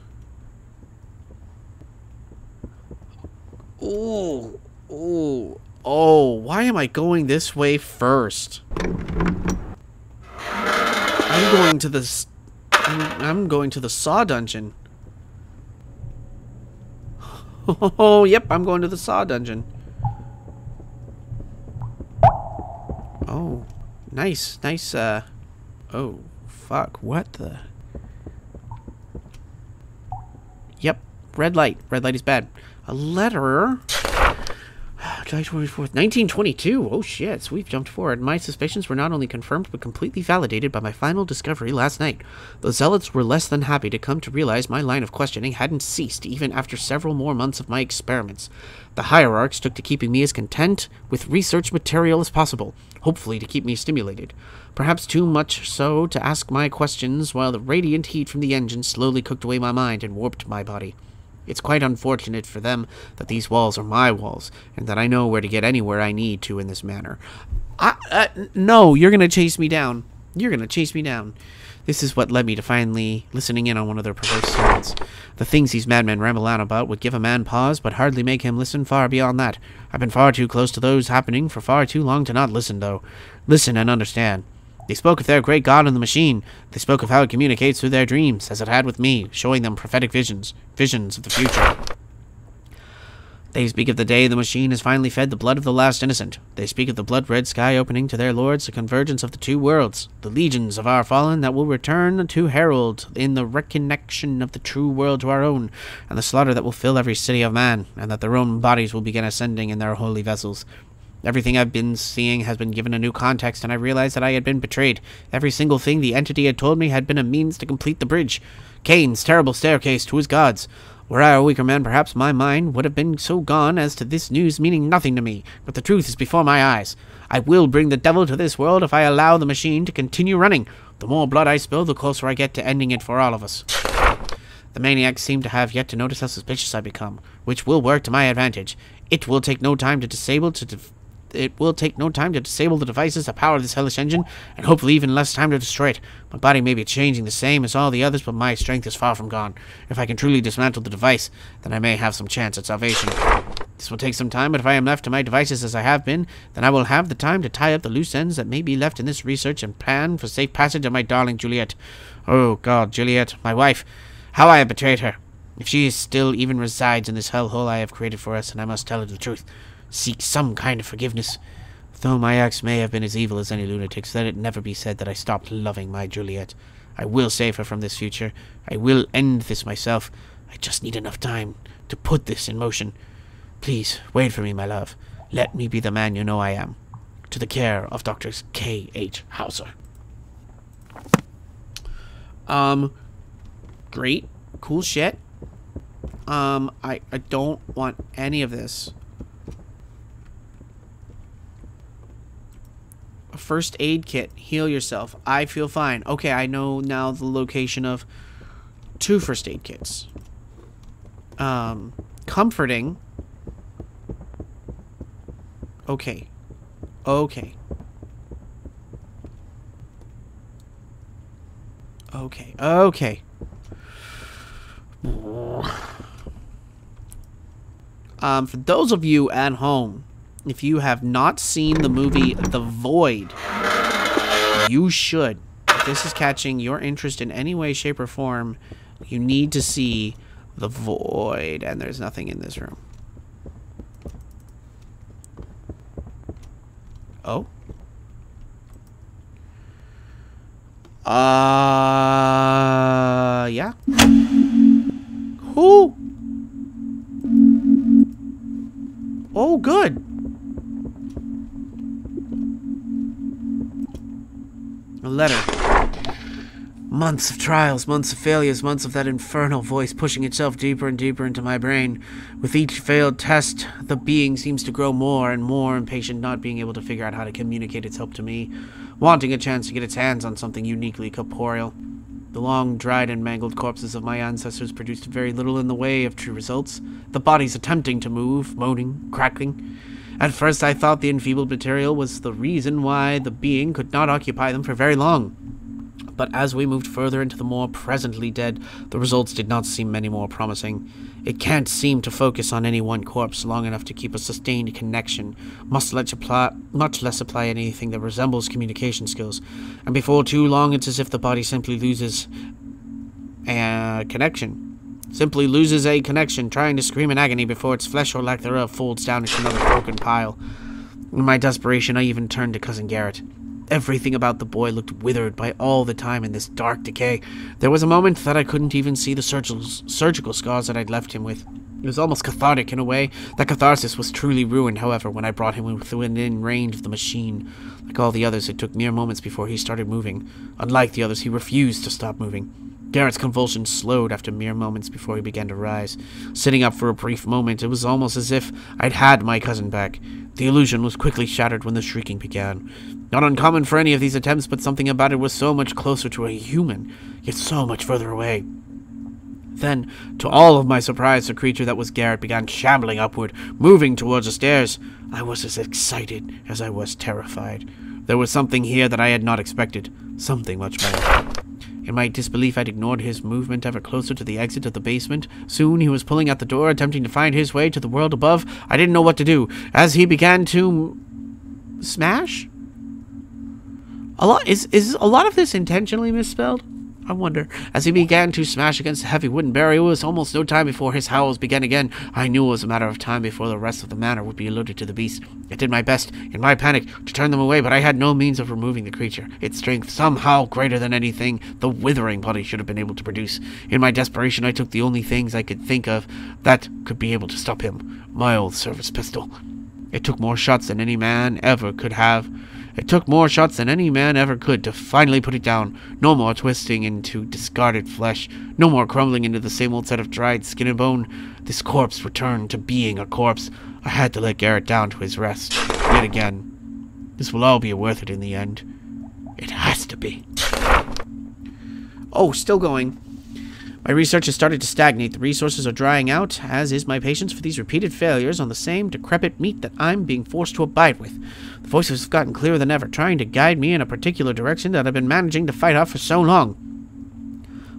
Ooh. Ooh. Oh, why am I going this way first? I'm going to the... I'm going to the saw dungeon. Oh, yep, I'm going to the saw dungeon. Oh, nice, nice, oh, fuck, what the... Yep, red light. Red light is bad. A letter... July 24th, 1922. Oh shit, so we've jumped forward. My suspicions were not only confirmed but completely validated by my final discovery last night. The zealots were less than happy to come to realize my line of questioning hadn't ceased even after several more months of my experiments. The hierarchs took to keeping me as content with research material as possible, hopefully to keep me stimulated. Perhaps too much so to ask my questions while the radiant heat from the engine slowly cooked away my mind and warped my body. It's quite unfortunate for them that these walls are my walls, and that I know where to get anywhere I need to in this manner. No, you're going to chase me down. You're going to chase me down. This is what led me to finally listening in on one of their perverse sermons. The things these madmen ramble on about would give a man pause, but hardly make him listen far beyond that. I've been far too close to those happening for far too long to not listen, though. Listen and understand. They spoke of their great god in the machine. They spoke of how it communicates through their dreams, as it had with me, showing them prophetic visions, visions of the future. They speak of the day the machine has finally fed the blood of the last innocent. They speak of the blood-red sky opening to their lords the convergence of the two worlds, the legions of our fallen that will return to herald in the reconnection of the true world to our own, and the slaughter that will fill every city of man, and that their own bodies will begin ascending in their holy vessels. Everything I've been seeing has been given a new context, and I realized that I had been betrayed. Every single thing the entity had told me had been a means to complete the bridge. Cain's terrible staircase to his gods. Were I a weaker man, perhaps my mind would have been so gone as to this news meaning nothing to me, but the truth is before my eyes. I will bring the devil to this world if I allow the machine to continue running. The more blood I spill, the closer I get to ending it for all of us. The maniacs seem to have yet to notice how suspicious I become, which will work to my advantage. It will take no time to disable to it will take no time to disable the devices that power this hellish engine, and hopefully even less time to destroy it. My body may be changing the same as all the others, but my strength is far from gone. If I can truly dismantle the device, then I may have some chance at salvation. This will take some time, but if I am left to my devices as I have been, then I will have the time to tie up the loose ends that may be left in this research and plan for safe passage of my darling Juliet. Oh God, Juliet, my wife, how I have betrayed her. If she still even resides in this hellhole I have created for us, and I must tell her the truth, seek some kind of forgiveness. Though my acts may have been as evil as any lunatic's, let it never be said that I stopped loving my Juliet. I will save her from this future. I will end this myself. I just need enough time to put this in motion. Please, wait for me, my love. Let me be the man you know I am. To the care of Dr. K.H. Hauser. Great. Cool shit. I don't want any of this. A first aid kit. Heal yourself. I feel fine. Okay, I know now the location of 2 first aid kits. Comforting. Okay. Okay. Okay. Okay. For those of you at home, if you have not seen the movie The Void, you should. If this is catching your interest in any way, shape, or form, you need to see The Void. And there's nothing in this room. Oh? Yeah. Who? Oh, good. A letter. Months of trials, months of failures, months of that infernal voice pushing itself deeper and deeper into my brain. With each failed test, the being seems to grow more and more impatient, not being able to figure out how to communicate its help to me, wanting a chance to get its hands on something uniquely corporeal. The long, dried, and mangled corpses of my ancestors produced very little in the way of true results, the bodies attempting to move, moaning, crackling. At first I thought the enfeebled material was the reason why the being could not occupy them for very long. But as we moved further into the more presently dead, the results did not seem any more promising. It can't seem to focus on any one corpse long enough to keep a sustained connection, much less apply anything that resembles communication skills, and before too long it's as if the body simply loses a connection. Trying to scream in agony before its flesh or lack thereof folds down into another broken pile. In my desperation, I even turned to Cousin Garrett. Everything about the boy looked withered by all the time in this dark decay. There was a moment that I couldn't even see the surgical scars that I'd left him with. It was almost cathartic in a way. That catharsis was truly ruined, however, when I brought him within range of the machine. Like all the others, it took mere moments before he started moving. Unlike the others, he refused to stop moving. Garrett's convulsions slowed after mere moments before he began to rise. Sitting up for a brief moment, it was almost as if I'd had my cousin back. The illusion was quickly shattered when the shrieking began. Not uncommon for any of these attempts, but something about it was so much closer to a human, yet so much further away. Then, to all of my surprise, the creature that was Garrett began shambling upward, moving towards the stairs. I was as excited as I was terrified. There was something here that I had not expected, something much better. In my disbelief, I'd ignored his movement ever closer to the exit of the basement. Soon he was pulling at the door, attempting to find his way to the world above. I didn't know what to do, as he began to smash? Is a lot of this intentionally misspelled? I wonder. As he began to smash against the heavy wooden barrier, it was almost no time before his howls began again. I knew it was a matter of time before the rest of the manor would be alerted to the beast. I did my best, in my panic, to turn them away, but I had no means of removing the creature. Its strength, somehow greater than anything the withering body should have been able to produce. In my desperation, I took the only things I could think of that could be able to stop him. My old service pistol. It took more shots than any man ever could have. It took more shots than any man ever could to finally put it down. No more twisting into discarded flesh. No more crumbling into the same old set of dried skin and bone. This corpse returned to being a corpse. I had to let Garrett down to his rest. Yet again. This will all be worth it in the end. It has to be. Oh, still going. My research has started to stagnate. The resources are drying out, as is my patience for these repeated failures on the same decrepit meat that I'm being forced to abide with. The voices have gotten clearer than ever, trying to guide me in a particular direction that I've been managing to fight off for so long.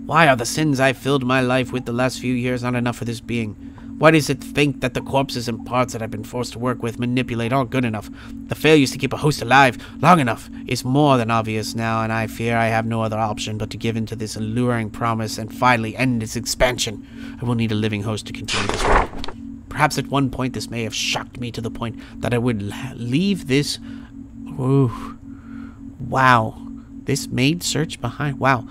Why are the sins I've filled my life with the last few years not enough for this being? Why does it think that the corpses and parts that I've been forced to work with, manipulate, aren't good enough? The failures to keep a host alive long enough is more than obvious now, and I fear I have no other option but to give in to this alluring promise and finally end its expansion. I will need a living host to continue this work. Perhaps at one point this may have shocked me to the point that I would leave this... Ooh. Wow. This maid search behind... Wow.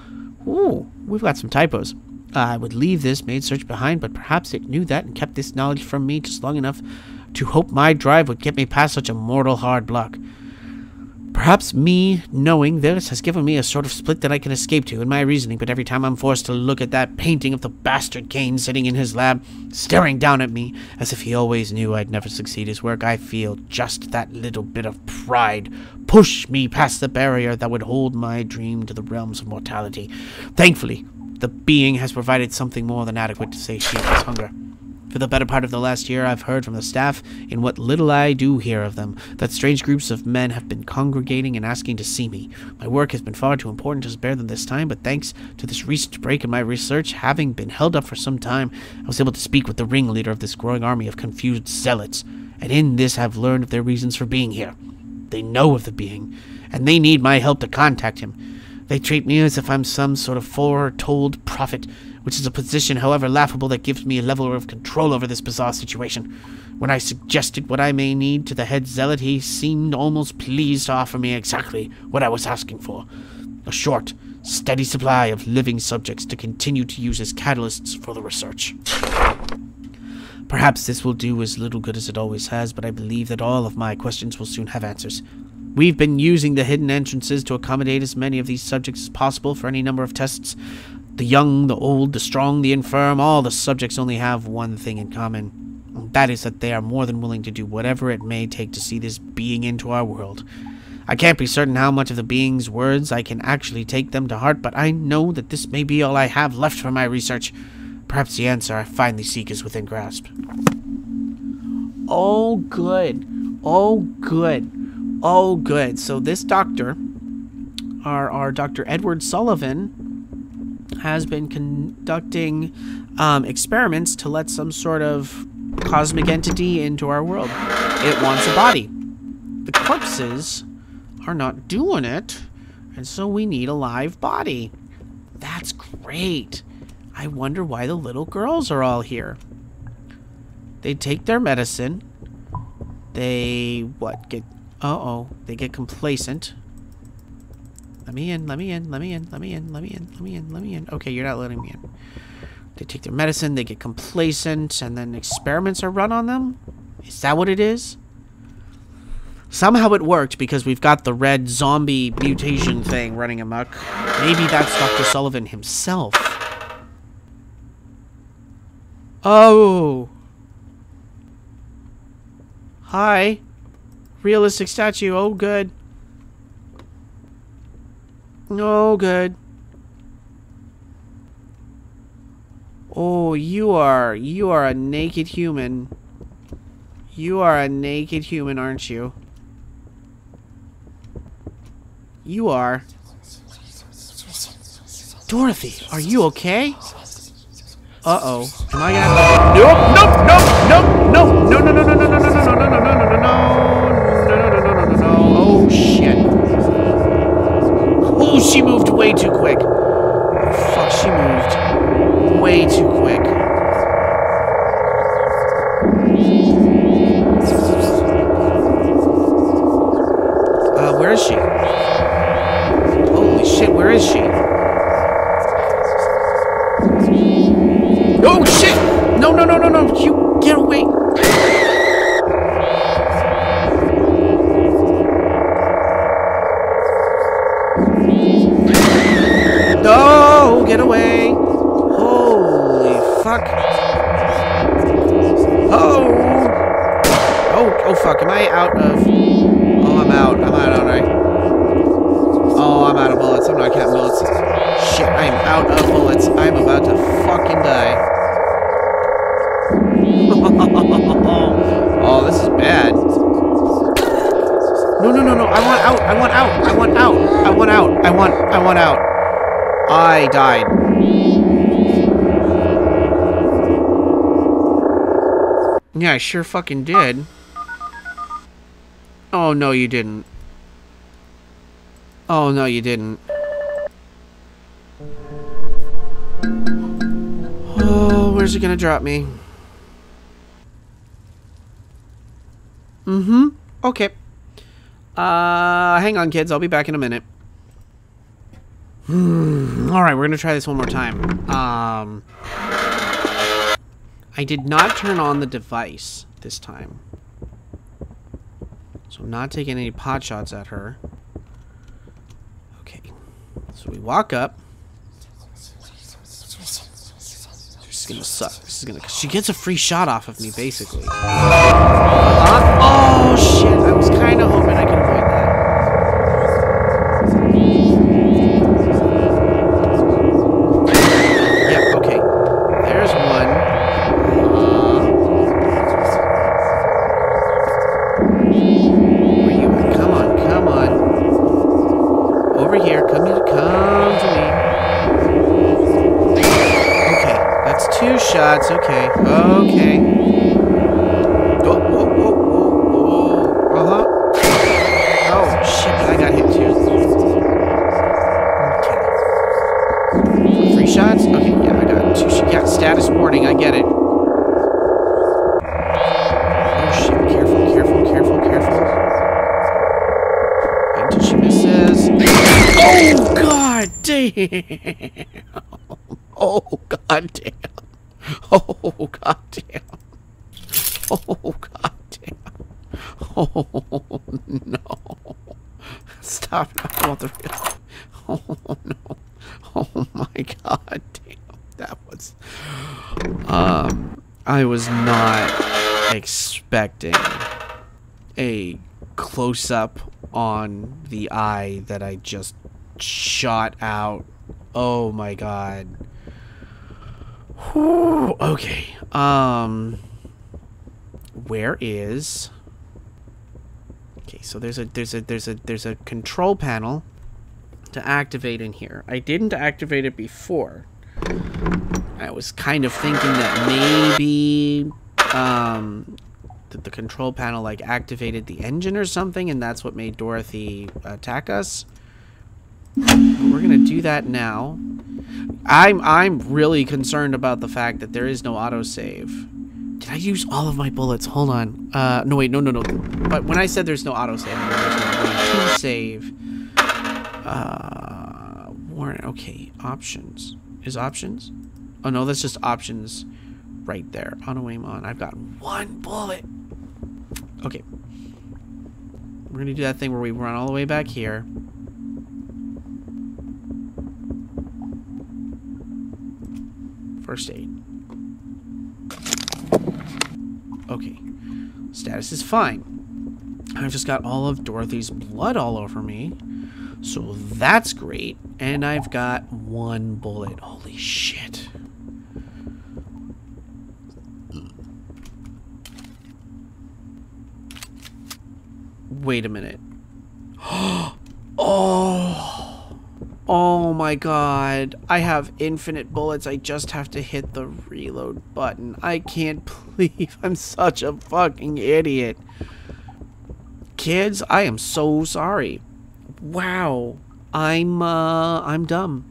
Ooh, we've got some typos. I would leave this maid search behind, but perhaps it knew that and kept this knowledge from me just long enough to hope my drive would get me past such a mortal hard block. Perhaps me knowing this has given me a sort of split that I can escape to in my reasoning, but every time I'm forced to look at that painting of the bastard Kane sitting in his lab, staring down at me as if he always knew I'd never succeed his work, I feel just that little bit of pride push me past the barrier that would hold my dream to the realms of mortality. Thankfully, the being has provided something more than adequate to satiate this hunger. For the better part of the last year, I've heard from the staff, in what little I do hear of them, that strange groups of men have been congregating and asking to see me. My work has been far too important to spare them this time, but thanks to this recent break in my research, having been held up for some time, I was able to speak with the ringleader of this growing army of confused zealots, and in this I've learned of their reasons for being here. They know of the being, and they need my help to contact him. They treat me as if I'm some sort of foretold prophet, which is a position, however laughable, that gives me a level of control over this bizarre situation. When I suggested what I may need to the head zealot, he seemed almost pleased to offer me exactly what I was asking for. A short, steady supply of living subjects to continue to use as catalysts for the research. Perhaps this will do as little good as it always has, but I believe that all of my questions will soon have answers. We've been using the hidden entrances to accommodate as many of these subjects as possible for any number of tests. The young, the old, the strong, the infirm, all the subjects only have one thing in common. And that is that they are more than willing to do whatever it may take to see this being into our world. I can't be certain how much of the being's words I can actually take them to heart, but I know that this may be all I have left for my research. Perhaps the answer I finally seek is within grasp. Oh, good. Oh, good. Oh, good. So this doctor, our Dr. Edward Sullivan, has been conducting experiments to let some sort of cosmic entity into our world. It wants a body. The corpses are not doing it, and so we need a live body. That's great. I wonder why the little girls are all here. They take their medicine. They, what, get... Uh-oh, they get complacent. Let me in, let me in, let me in, let me in, let me in, let me in, let me in. Okay, you're not letting me in. They take their medicine, they get complacent, and then experiments are run on them? Is that what it is? Somehow it worked because we've got the red zombie mutation thing running amok. Maybe that's Dr. Sullivan himself. Oh. Hi. Realistic statue. Oh, good. Oh, good. Oh, you are a naked human. You are a naked human, aren't you? You are. Dorothy, are you okay? Uh-oh. Am I gonna... Nope, nope, nope, nope, nope, no, no, no, no, no, no, no, no, no, no, no, no, no, no. Oh, shit. Oh, she moved way too quick. Oh, fuck, she moved way too quick. Where is she? Holy shit, where is she? Oh, shit! No, no, no, no, no, you get away. Get away. Holy fuck. Oh. Oh, oh fuck. Am I out of... Oh, I'm out. I'm out, aren't I? Oh, I'm out of bullets. I'm not counting bullets. Shit, I am out of bullets. I'm about to fucking die. Oh, this is bad. No, no, no, no. I want out. I want out. I want out. I want out. I want out. I died. Yeah, I sure fucking did. Oh, no, you didn't. Oh, no, you didn't. Oh, where's it gonna drop me? Mm-hmm. Okay. Hang on, kids. I'll be back in a minute. Alright, we're gonna try this one more time. I did not turn on the device this time. So I'm not taking any pot shots at her. Okay. So we walk up. This is gonna suck. This is gonna... She gets a free shot off of me, basically. Oh, shit. I was kind of hoping I could avoid that. Shots, okay. Okay. Whoa, whoa, whoa, whoa, whoa. Uh-huh. Oh, shit, I got hit too. Okay. 3 shots? Okay, yeah, I got 2 shots. Yeah, status warning, I get it. Oh, shit, careful, careful, careful, careful. Until she misses. Oh, god damn! Oh, god damn. Oh, god damn. Oh, god damn. Oh, no. Stop. I want the real. Oh, no. Oh, my god damn. That was... I was not expecting a close-up on the eye that I just shot out. Oh, my god. Ooh, okay. Where is? Okay, so there's a control panel to activate in here. I didn't activate it before. I was kind of thinking that maybe that the control panel like activated the engine or something, and that's what made Dorothy attack us. But we're gonna do that now. I'm really concerned about the fact that there is no autosave. Did I use all of my bullets? Hold on. No, wait, no. But when I said there's no autosave, I'm going to save. Warrant, okay. Options. Is options? Oh, no, that's just options right there. Auto aim on. I've got 1 bullet. Okay. We're going to do that thing where we run all the way back here. First aid. Okay. Status is fine. I've just got all of Dorothy's blood all over me. So that's great. And I've got 1 bullet. Holy shit. Wait a minute. Oh! Oh my god, I have infinite bullets, I just have to hit the reload button. I can't believe I'm such a fucking idiot. Kids, I am so sorry. Wow, I'm dumb.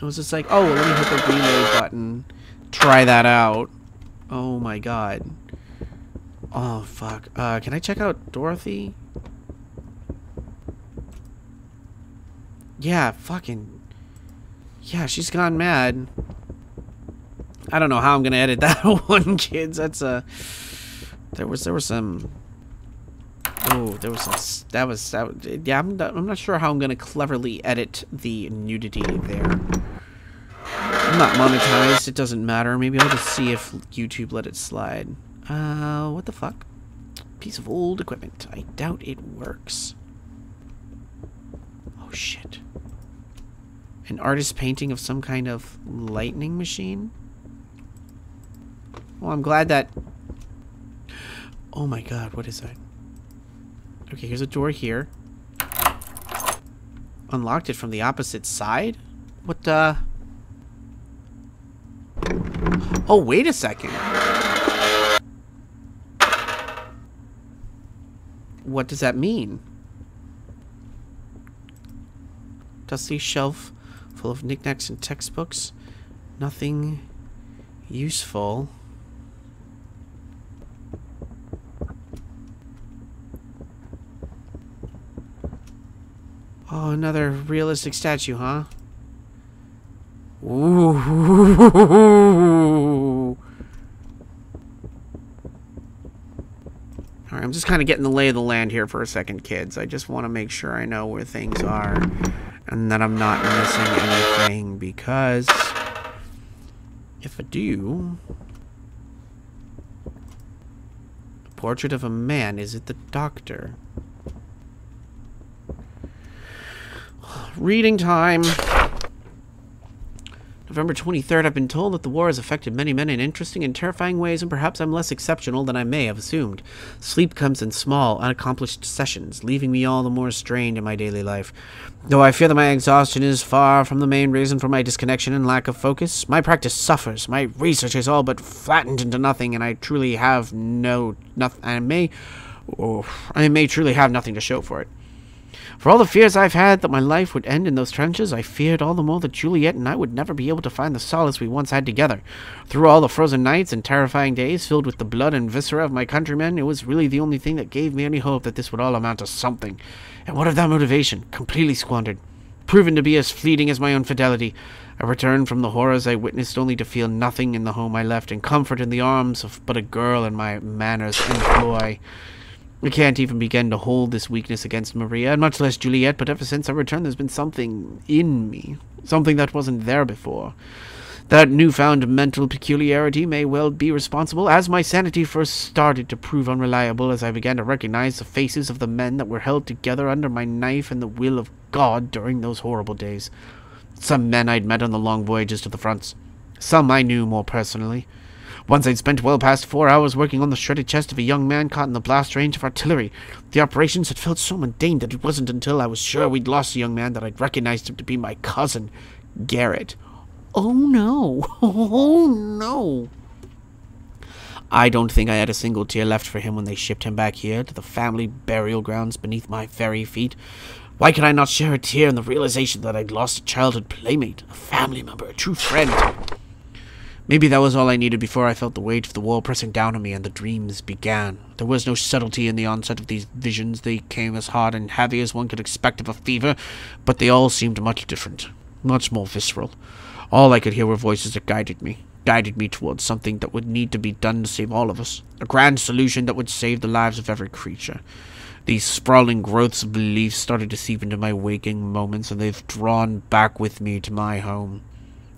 I was just like, oh, well, let me hit the reload button. Try that out. Oh my god. Oh fuck, can I check out Dorothy? Yeah, fucking... Yeah, she's gone mad. I don't know how I'm gonna edit that one, kids. That's a... There was some... Oh, there was some... That was yeah, I'm not sure how I'm gonna cleverly edit the nudity there. I'm not monetized. It doesn't matter. Maybe I'll just see if YouTube let it slide. What the fuck? Piece of old equipment. I doubt it works. Oh, shit. An artist's painting of some kind of lightning machine? Well, I'm glad that... Oh my god, what is that? Okay, here's a door here. Unlocked it from the opposite side? What the... Oh, wait a second. What does that mean? Dusty shelf full of knickknacks and textbooks. Nothing useful. Oh, another realistic statue, huh? Ooh. Alright, I'm just kind of getting the lay of the land here for a second, kids. I just want to make sure I know where things are and that I'm not missing anything, because if I do... A portrait of a man. Is it the doctor? Reading time! November 23rd, I've been told that the war has affected many men in interesting and terrifying ways, and perhaps I'm less exceptional than I may have assumed. Sleep comes in small, unaccomplished sessions, leaving me all the more strained in my daily life. Though I fear that my exhaustion is far from the main reason for my disconnection and lack of focus, my practice suffers, my research is all but flattened into nothing, and I truly have I may truly have nothing to show for it. For all the fears I've had that my life would end in those trenches, I feared all the more that Juliet and I would never be able to find the solace we once had together. Through all the frozen nights and terrifying days filled with the blood and viscera of my countrymen, it was really the only thing that gave me any hope that this would all amount to something. And what of that motivation, completely squandered, proven to be as fleeting as my own fidelity? I returned from the horrors I witnessed only to feel nothing in the home I left, and comfort in the arms of but a girl in my manners' employ. I can't even begin to hold this weakness against Maria, and much less Juliet, but ever since I returned there's been something in me. Something that wasn't there before. That newfound mental peculiarity may well be responsible, as my sanity first started to prove unreliable as I began to recognize the faces of the men that were held together under my knife and the will of God during those horrible days. Some men I'd met on the long voyages to the fronts. Some I knew more personally. Once I'd spent well past 4 hours working on the shredded chest of a young man caught in the blast range of artillery. The operations had felt so mundane that it wasn't until I was sure we'd lost the young man that I'd recognized him to be my cousin, Garrett. Oh no. Oh no. I don't think I had a single tear left for him when they shipped him back here to the family burial grounds beneath my very feet. Why could I not share a tear in the realization that I'd lost a childhood playmate, a family member, a true friend? Maybe that was all I needed before I felt the weight of the wall pressing down on me and the dreams began. There was no subtlety in the onset of these visions. They came as hard and heavy as one could expect of a fever, but they all seemed much different, much more visceral. All I could hear were voices that guided me towards something that would need to be done to save all of us, a grand solution that would save the lives of every creature. These sprawling growths of belief started to seep into my waking moments, and they've drawn back with me to my home.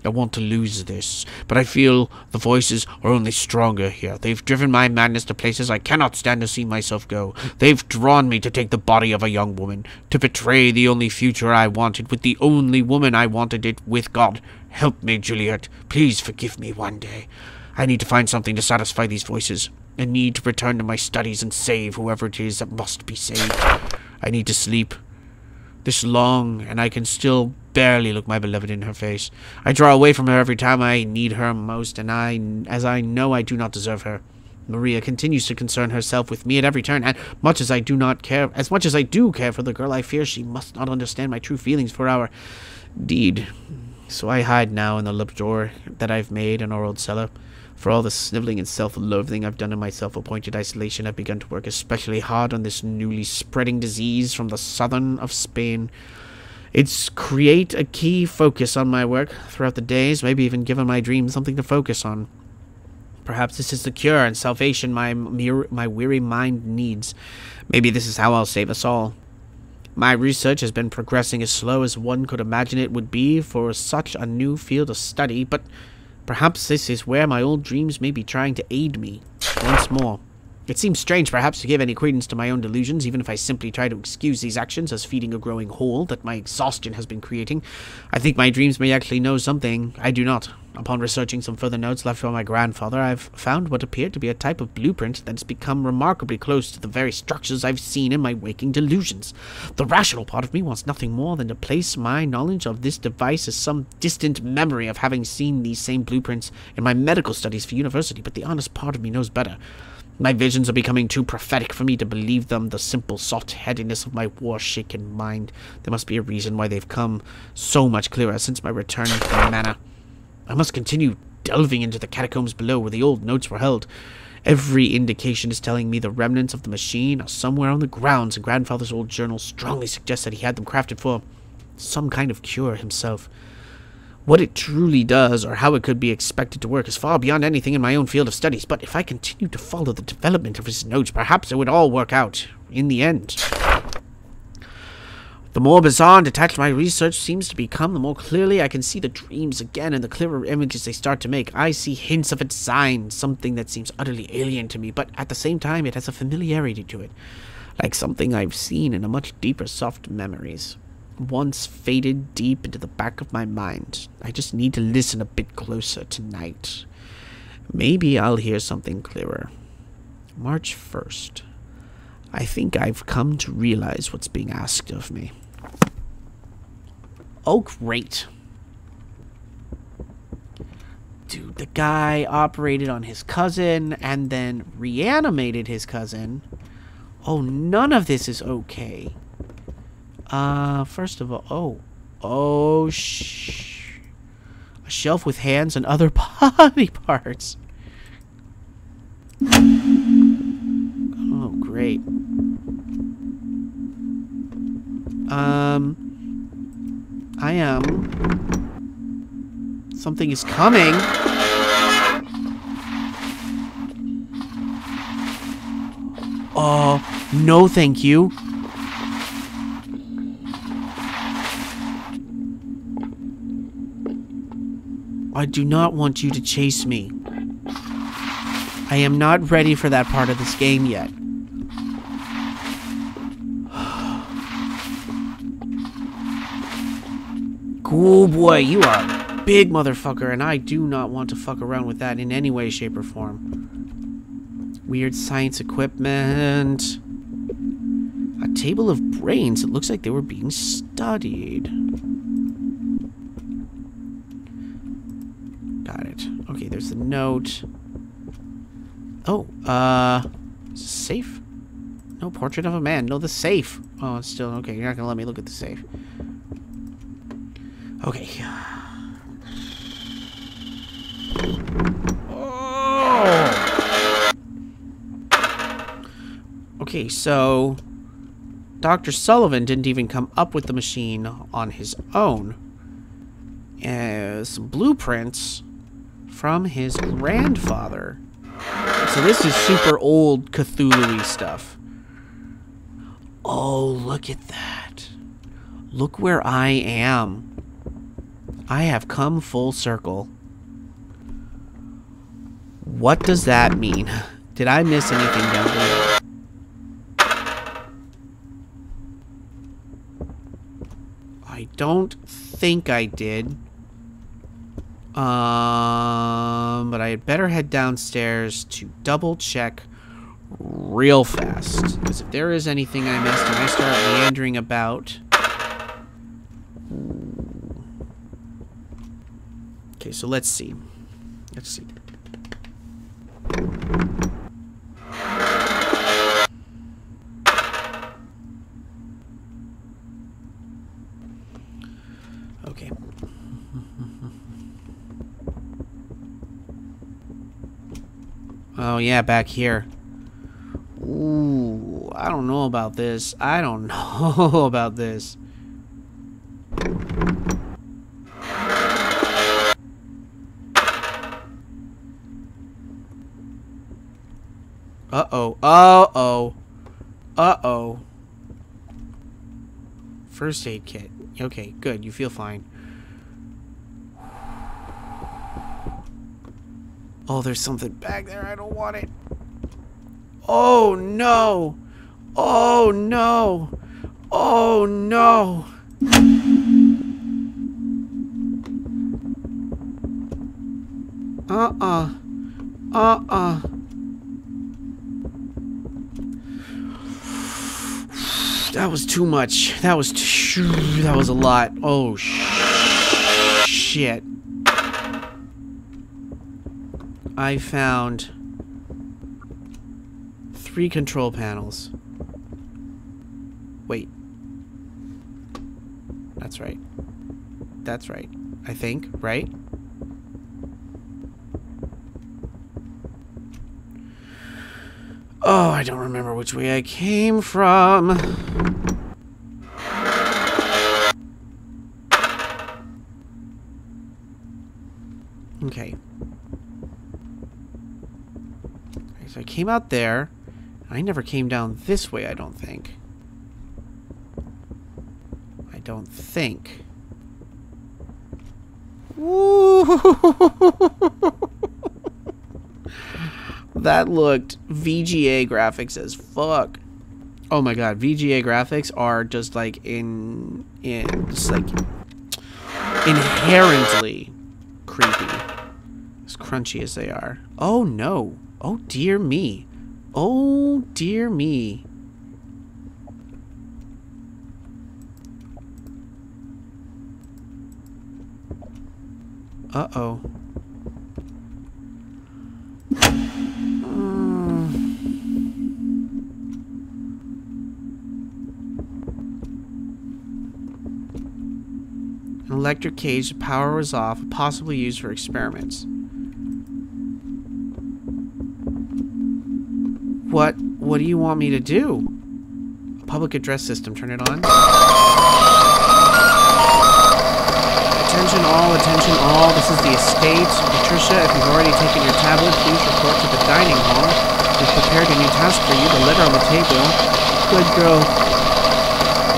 I want to lose this, but I feel the voices are only stronger here. They've driven my madness to places I cannot stand to see myself go. They've drawn me to take the body of a young woman, to betray the only future I wanted with the only woman I wanted it with. God, help me, Juliet. Please forgive me one day. I need to find something to satisfy these voices. I need to return to my studies and save whoever it is that must be saved. I need to sleep. This long, and I can still barely look my beloved in her face. I draw away from her every time I need her most, and as I know I do not deserve her. Maria continues to concern herself with me at every turn, and as much as I do care for the girl, I fear she must not understand my true feelings for our deed. So I hide now in the laboratory that I've made in our old cellar. For all the sniveling and self-loathing I've done in my self-appointed isolation, I've begun to work especially hard on this newly spreading disease from the southern of Spain. It's create a key focus on my work throughout the days, maybe even given my dreams something to focus on. Perhaps this is the cure and salvation my weary mind needs. Maybe this is how I'll save us all. My research has been progressing as slow as one could imagine it would be for such a new field of study, but... perhaps this is where my old dreams may be trying to aid me once more. It seems strange, perhaps, to give any credence to my own delusions, even if I simply try to excuse these actions as feeding a growing hole that my exhaustion has been creating. I think my dreams may actually know something I do not. Upon researching some further notes left by my grandfather, I've found what appeared to be a type of blueprint that's become remarkably close to the very structures I've seen in my waking delusions. The rational part of me wants nothing more than to place my knowledge of this device as some distant memory of having seen these same blueprints in my medical studies for university, but the honest part of me knows better. My visions are becoming too prophetic for me to believe them, the simple soft-headedness of my war-shaken mind. There must be a reason why they've come so much clearer since my return to the manor. I must continue delving into the catacombs below where the old notes were held. Every indication is telling me the remnants of the machine are somewhere on the grounds, and Grandfather's old journal strongly suggests that he had them crafted for some kind of cure himself. What it truly does, or how it could be expected to work, is far beyond anything in my own field of studies, but if I continue to follow the development of his notes, perhaps it would all work out in the end. The more bizarre and detached my research seems to become, the more clearly I can see the dreams again, and the clearer images they start to make. I see hints of a design, something that seems utterly alien to me, but at the same time it has a familiarity to it, like something I've seen in a much deeper, soft memories, once faded deep into the back of my mind. I just need to listen a bit closer tonight. Maybe I'll hear something clearer. March 1st. I think I've come to realize what's being asked of me. Oh, great. Dude, the guy operated on his cousin and then reanimated his cousin. Oh, none of this is okay. First of all, a shelf with hands and other body parts. Oh, great. I am. Something is coming. Oh, no, thank you. I do not want you to chase me. I am not ready for that part of this game yet. Oh boy, you are a big motherfucker, and I do not want to fuck around with that in any way, shape, or form. Weird science equipment. A table of brains. It looks like they were being studied. Got it. Okay, there's the note. Oh, safe? No, portrait of a man. No, the safe. Oh, it's still okay. You're not gonna let me look at the safe. Okay. Oh. Okay, so Dr. Sullivan didn't even come up with the machine on his own. Some blueprints from his grandfather. So this is super old Cthulhu-y stuff. Oh, look at that. Look where I am. I have come full circle. What does that mean? Did I miss anything down there? I don't think I did. But I had better head downstairs to double check real fast. Because if there is anything I missed and I start meandering about... Okay, so let's see. Let's see. Okay. Oh, yeah, back here. Ooh, I don't know about this. I don't know about this. Uh-oh. Uh-oh. Uh-oh. First aid kit. Okay, good. You feel fine. Oh, there's something back there. I don't want it. Oh no! Oh no! Oh no! That was too much. That was a lot. Oh shit. I found 3 control panels. Wait. That's right. That's right. I think, right? Oh, I don't remember which way I came from. Okay. So I came out there. I never came down this way, I don't think. That looked VGA graphics as fuck. Oh my god, VGA graphics are just like just like inherently creepy. As crunchy as they are. Oh no. Oh dear me. Oh dear me. Uh-oh. An electric cage, the power was off, possibly used for experiments. What do you want me to do? A public address system, turn it on. Attention all, attention all. This is the estate. Patricia, if you've already taken your tablet, please report to the dining hall. We've prepared a new task for you, the letter on the table. Good girl.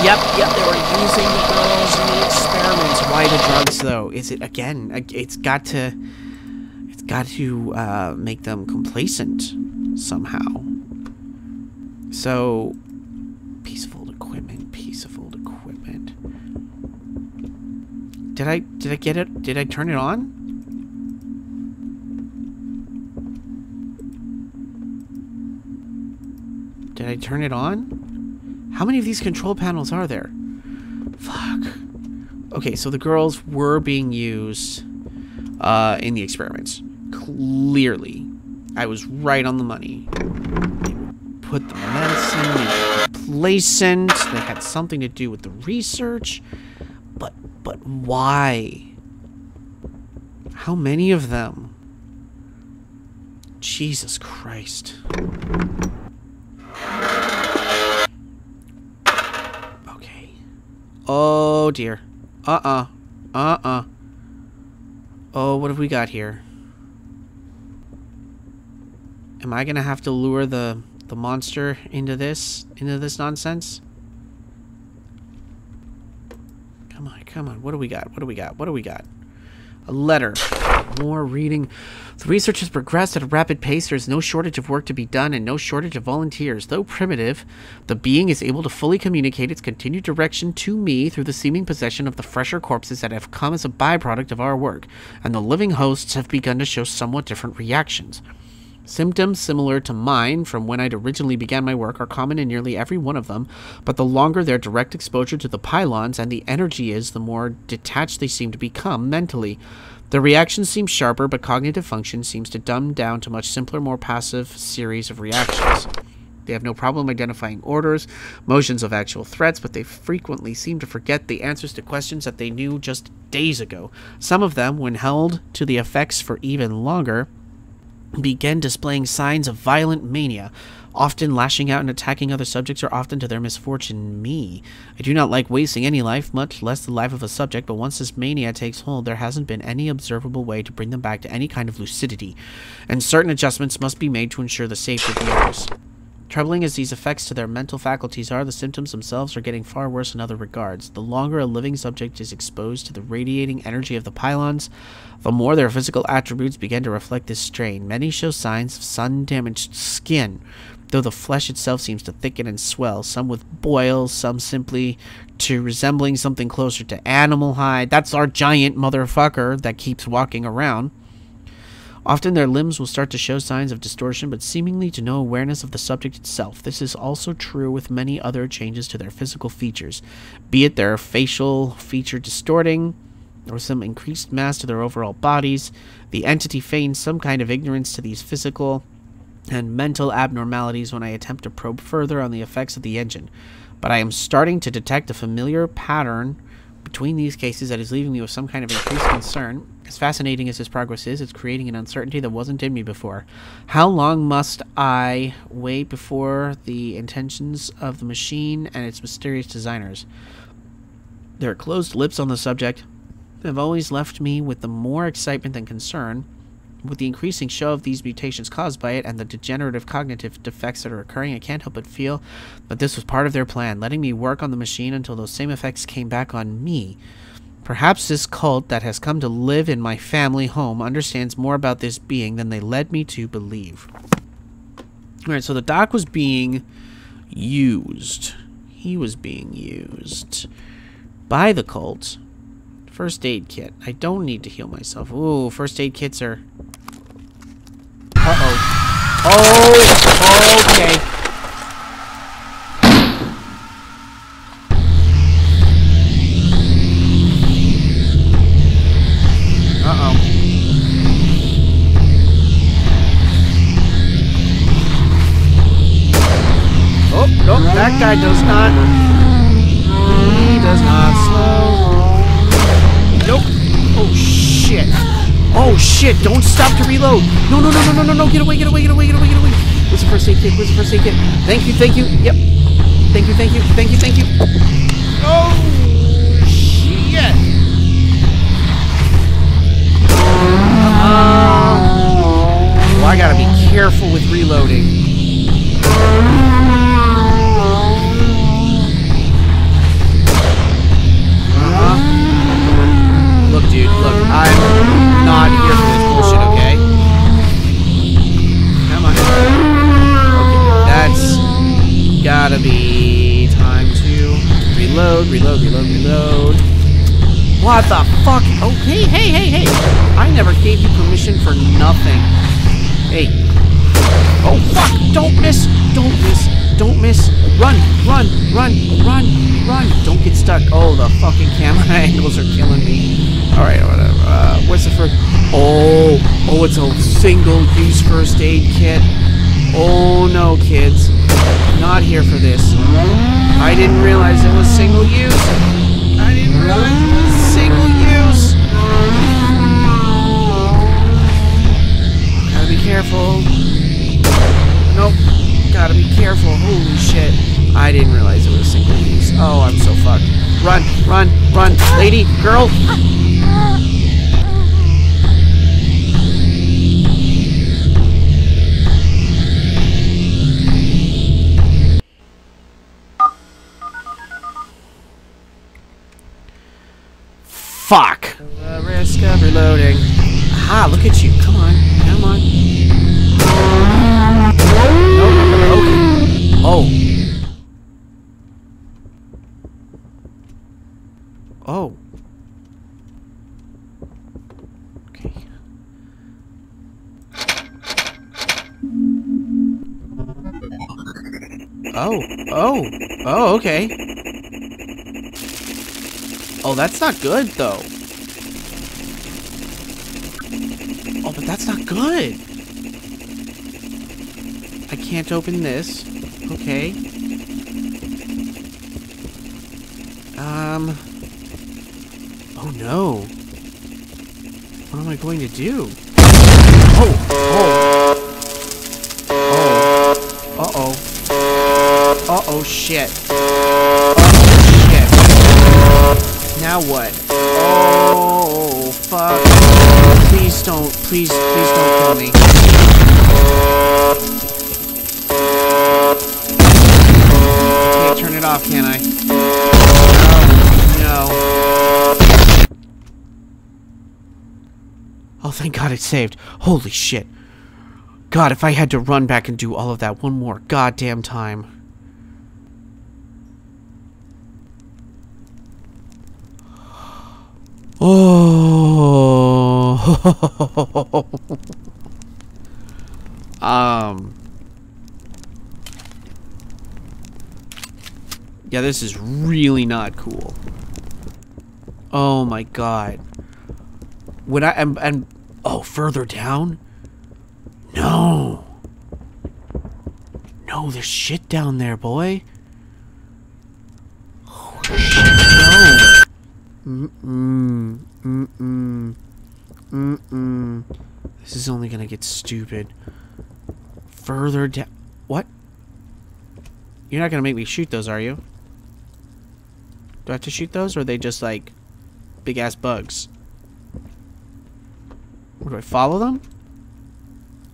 Yep, they were using the girls in the experiments. Why the drugs, though? Is it, again, it's got to make them complacent somehow. So, piece of old equipment, Did I get it? Did I turn it on? Did I turn it on? How many of these control panels are there? Fuck. Okay, so the girls were being used in the experiments. Clearly. I was right on the money. They would put the medicine, they were complacent, they had something to do with the research. But why? How many of them? Jesus Christ. Okay. Oh dear. Oh, what have we got here? Am I gonna have to lure the monster into this nonsense? Come on, what do we got? A letter. More reading. The research has progressed at a rapid pace. There is no shortage of work to be done and no shortage of volunteers. Though primitive, the being is able to fully communicate its continued direction to me through the seeming possession of the fresher corpses that have come as a byproduct of our work, and the living hosts have begun to show somewhat different reactions. Symptoms similar to mine from when I'd originally began my work are common in nearly every one of them, but the longer their direct exposure to the pylons and the energy is, the more detached they seem to become mentally. The reactions seem sharper, but cognitive function seems to dumb down to much simpler, more passive series of reactions. They have no problem identifying orders, motions of actual threats, but they frequently seem to forget the answers to questions that they knew just days ago. Some of them, when held to the effects for even longer, began displaying signs of violent mania, often lashing out and attacking other subjects, or often to their misfortune, me. I do not like wasting any life, much less the life of a subject, but once this mania takes hold, there hasn't been any observable way to bring them back to any kind of lucidity, and certain adjustments must be made to ensure the safety of the others. Troubling as these effects to their mental faculties are, the symptoms themselves are getting far worse in other regards. The longer a living subject is exposed to the radiating energy of the pylons, the more their physical attributes begin to reflect this strain. Many show signs of sun-damaged skin, though the flesh itself seems to thicken and swell, some with boils, some simply to resembling something closer to animal hide. That's our giant motherfucker that keeps walking around. Often their limbs will start to show signs of distortion, but seemingly to no awareness of the subject itself. This is also true with many other changes to their physical features, be it their facial feature distorting, or some increased mass to their overall bodies. The entity feigns some kind of ignorance to these physical and mental abnormalities when I attempt to probe further on the effects of the engine, but I am starting to detect a familiar pattern between these cases that is leaving me with some kind of increased concern. As fascinating as this progress is, it's creating an uncertainty that wasn't in me before. How long must I wait before the intentions of the machine and its mysterious designers? Their closed lips on the subject have always left me with the more excitement than concern. With the increasing show of these mutations caused by it and the degenerative cognitive defects that are occurring, I can't help but feel that this was part of their plan, letting me work on the machine until those same effects came back on me. Perhaps this cult that has come to live in my family home understands more about this being than they led me to believe. Alright, so the doc was being used. He was being used by the cult. First aid kit. I don't need to heal myself. Ooh, first aid kits are... Uh-oh. Oh, okay. Uh-oh. Oh, no, that guy does not... He does not slow. Nope. Oh, shit. Oh, shit. Don't stop to reload. No, no, no, no, no, no, no. Get away, get away, get away, get away, get away. Where's the first aid kit? Where's the first aid kit? Thank you, thank you. Yep. Thank you, thank you, thank you, thank you. Oh, shit. Well, I gotta be careful with reloading. Look, dude, look, I'm not here for this bullshit, okay? Come on. Okay, that's gotta be time to reload, reload, reload, reload. What the fuck? Okay, hey, hey, hey. I never gave you permission for nothing. Hey. Oh, fuck. Don't miss. Don't miss. Don't miss. Run, run, run, run, run. Don't get stuck. Oh, the fucking camera angles are killing me. Alright, whatever. What's the first... Oh! Oh, it's a single-use first aid kit. Oh, no, kids. Not here for this. I didn't realize it was single-use. I didn't realize it was single-use. Gotta be careful. Nope. Gotta be careful. Holy shit. I didn't realize it was single-use. Oh, I'm so fucked. Run, run, run. Lady, girl... Fuck! The risk of reloading. Aha, look at you. Come on. Come on. Okay. Oh. Oh. Okay. Oh. Oh. Oh, okay. Oh, that's not good, though. Oh, but that's not good. I can't open this. Okay. Oh, no. What am I going to do? Oh! Oh! Oh. Uh-oh. Uh-oh, shit. Now what? Oh, fuck. Please don't. Please don't kill me. off, can I? Oh, no. Oh, thank God it saved. Holy shit. God, if I had to run back and do all of that one more goddamn time. Oh. Yeah, this is really not cool. Oh my God. When I am and oh, further down? No. No, there's shit down there, boy. Oh shit. This is only gonna get stupid. Further down. What? You're not gonna make me shoot those, are you? Do I have to shoot those, or are they just like big ass bugs? Or do I follow them?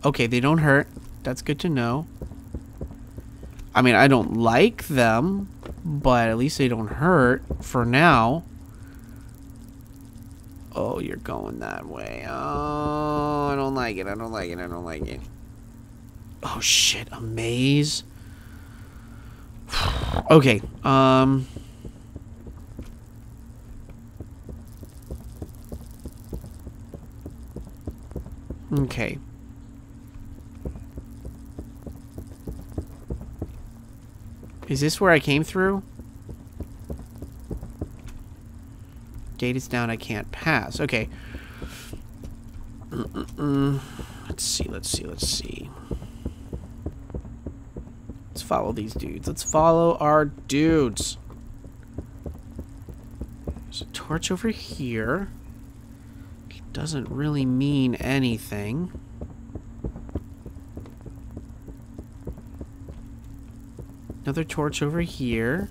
Okay, they don't hurt. That's good to know. I mean, I don't like them, but at least they don't hurt for now. Oh, you're going that way. Oh, I don't like it. I don't like it. I don't like it. Oh, shit. A maze? Okay. Okay. Is this where I came through? Gate is down, I can't pass. Okay. Let's see, let's see, let's see. Let's follow these dudes. Let's follow our dudes. There's a torch over here. It doesn't really mean anything. Another torch over here.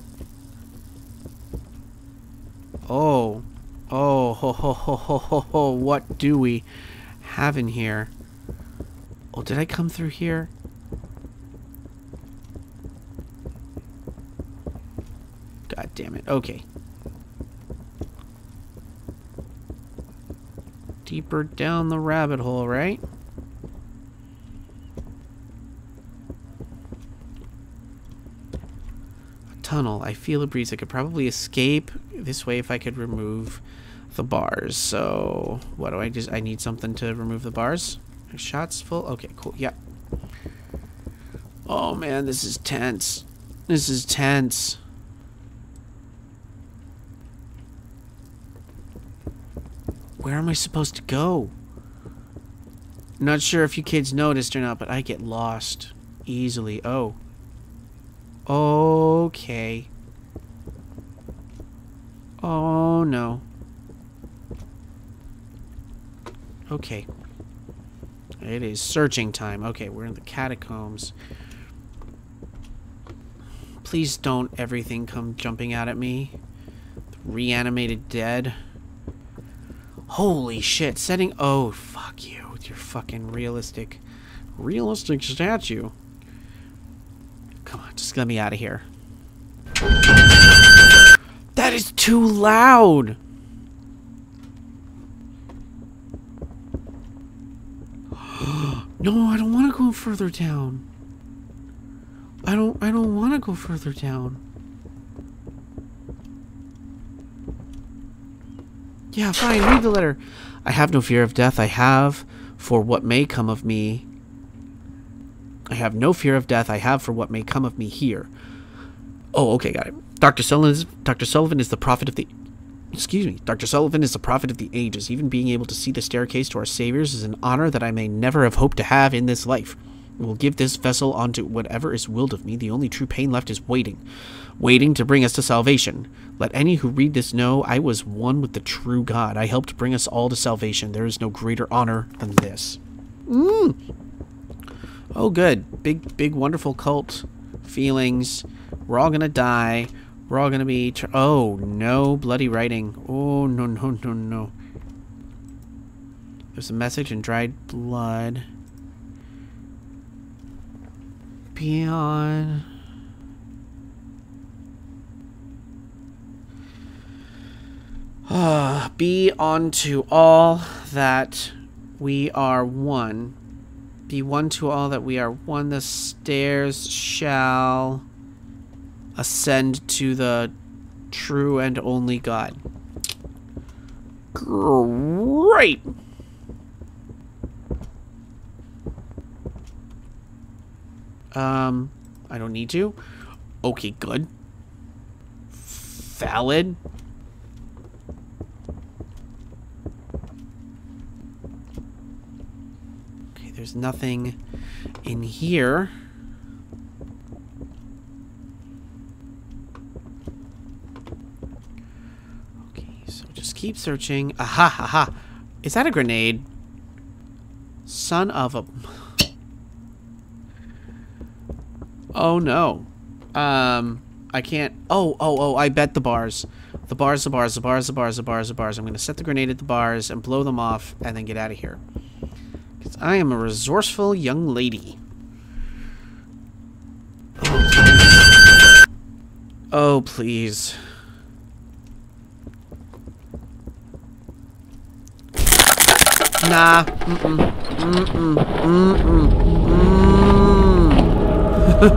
Oh. Oh, ho, ho, ho, ho, ho, ho, what do we have in here? Oh, did I come through here? God damn it, okay. Deeper down the rabbit hole, right? A tunnel, I feel a breeze. I could probably escape this way if I could remove the bars. So what do I just, I need something to remove the bars. Shots full. Okay, cool. Yeah. Oh man, this is tense. This is tense. Where am I supposed to go? Not sure if you kids noticed or not, but I get lost easily. Oh. Okay. Oh, no. Okay. It is searching time. Okay, we're in the catacombs. Please don't everything come jumping out at me. The reanimated dead. Holy shit. Setting... Oh, fuck you with your fucking realistic... Realistic statue. Come on, just let me out of here. That is too loud! No, I don't want to go further down. I don't want to go further down. Yeah, fine, read the letter. I have no fear of death. I have for what may come of me. I have no fear of death. I have for what may come of me here. Oh, okay, got it. Dr. Sullivan is the prophet of the... Excuse me. Dr. Sullivan is the prophet of the ages. Even being able to see the staircase to our saviors is an honor that I may never have hoped to have in this life. I will give this vessel onto whatever is willed of me. The only true pain left is waiting. Waiting to bring us to salvation. Let any who read this know I was one with the true God. I helped bring us all to salvation. There is no greater honor than this. Mm. Oh, good. Big, big, wonderful cult feelings. We're all gonna die. We're all gonna be... Oh, no bloody writing. Oh, no, no, no, no. There's a message in dried blood. Beyond... Be unto all that we are one. Be one to all that we are one. The stairs shall ascend to the true and only God. Great! I don't need to. Okay, good. Valid. Okay, there's nothing in here. Okay, so just keep searching. Aha, aha. Is that a grenade? Son of a... Oh no. I can't. Oh, I bet the bars. The bars. I'm going to set the grenade at the bars and blow them off and then get out of here. Because I am a resourceful young lady. Oh, please. Nah. Oh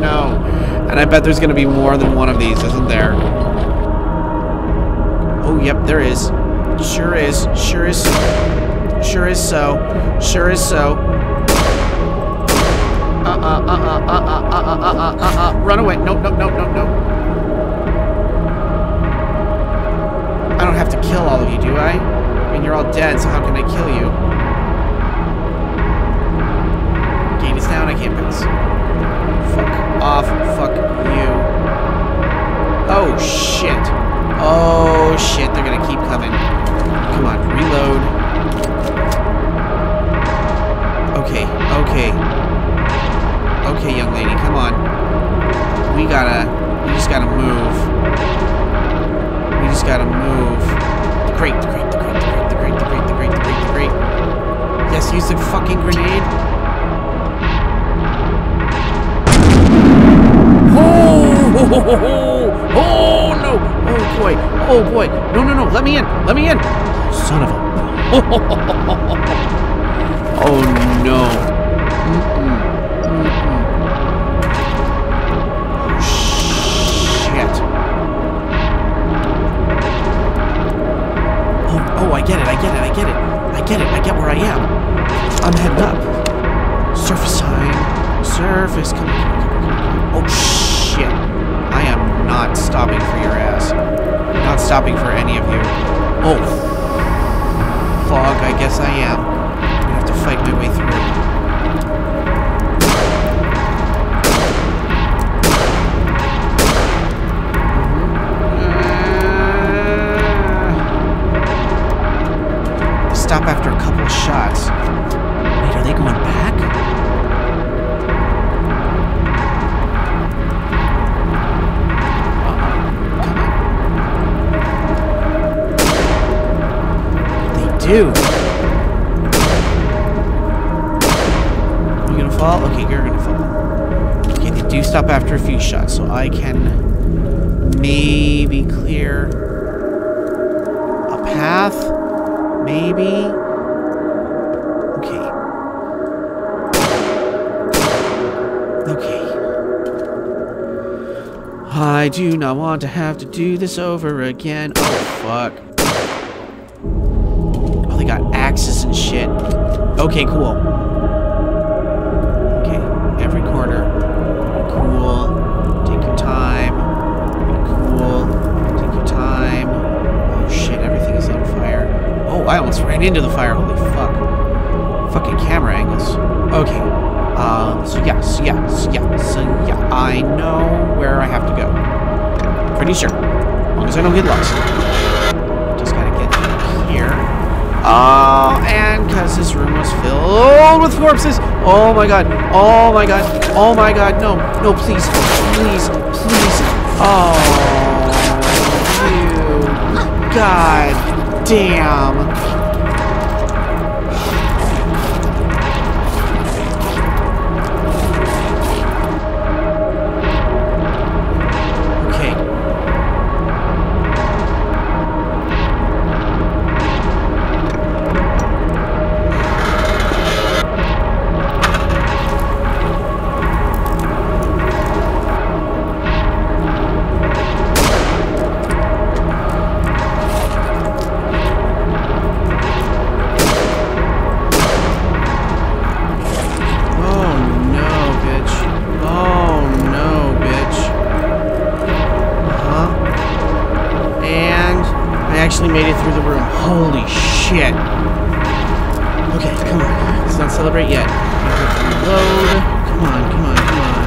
no. And I bet there's gonna be more than one of these, isn't there? Oh, yep, there is. Sure is. Sure is. Sure is so. Sure is so. Run away. No. I don't have to kill all of you, do I? I mean, you're all dead, so how can I kill you? It's down, I can't pass. Fuck off, fuck you. Oh shit. Oh shit, they're gonna keep coming. Come on, reload. Okay. Okay, young lady, come on. We just gotta move. The crate, the crate. Yes, use the fucking grenade. Oh no! Oh boy! Oh boy! No! Let me in! Let me in! Son of a! Oh no! Oh shit! Oh! I get it! I get where I am. I'm heading up. Surface time. Surface. Come. Oh shit! I am not stopping for your ass. Not stopping for any of you. Oh. Fog, I guess I am. I'm gonna have to fight my way through. Stop after a couple of shots. Wait, are they going back? Dude. You gonna fall? Okay, you're gonna fall. Okay, they do stop after a few shots, so I can maybe clear a path. Maybe. Okay. I do not want to have to do this over again. Oh, fuck. And shit. Okay, cool. Okay, every corner. Cool. Take your time. Cool. Take your time. Oh shit, everything is on fire. Oh, I almost ran into the fire. Holy fuck. Fucking camera angles. Okay. So yeah. I know where I have to go. Pretty sure. As long as I don't get lost. Oh, and because this room was filled with corpses. Oh my god. No, please. Oh, you. God damn. Okay. shit. Okay, come on. Let's not celebrate yet. Load. Come on, come on, come on.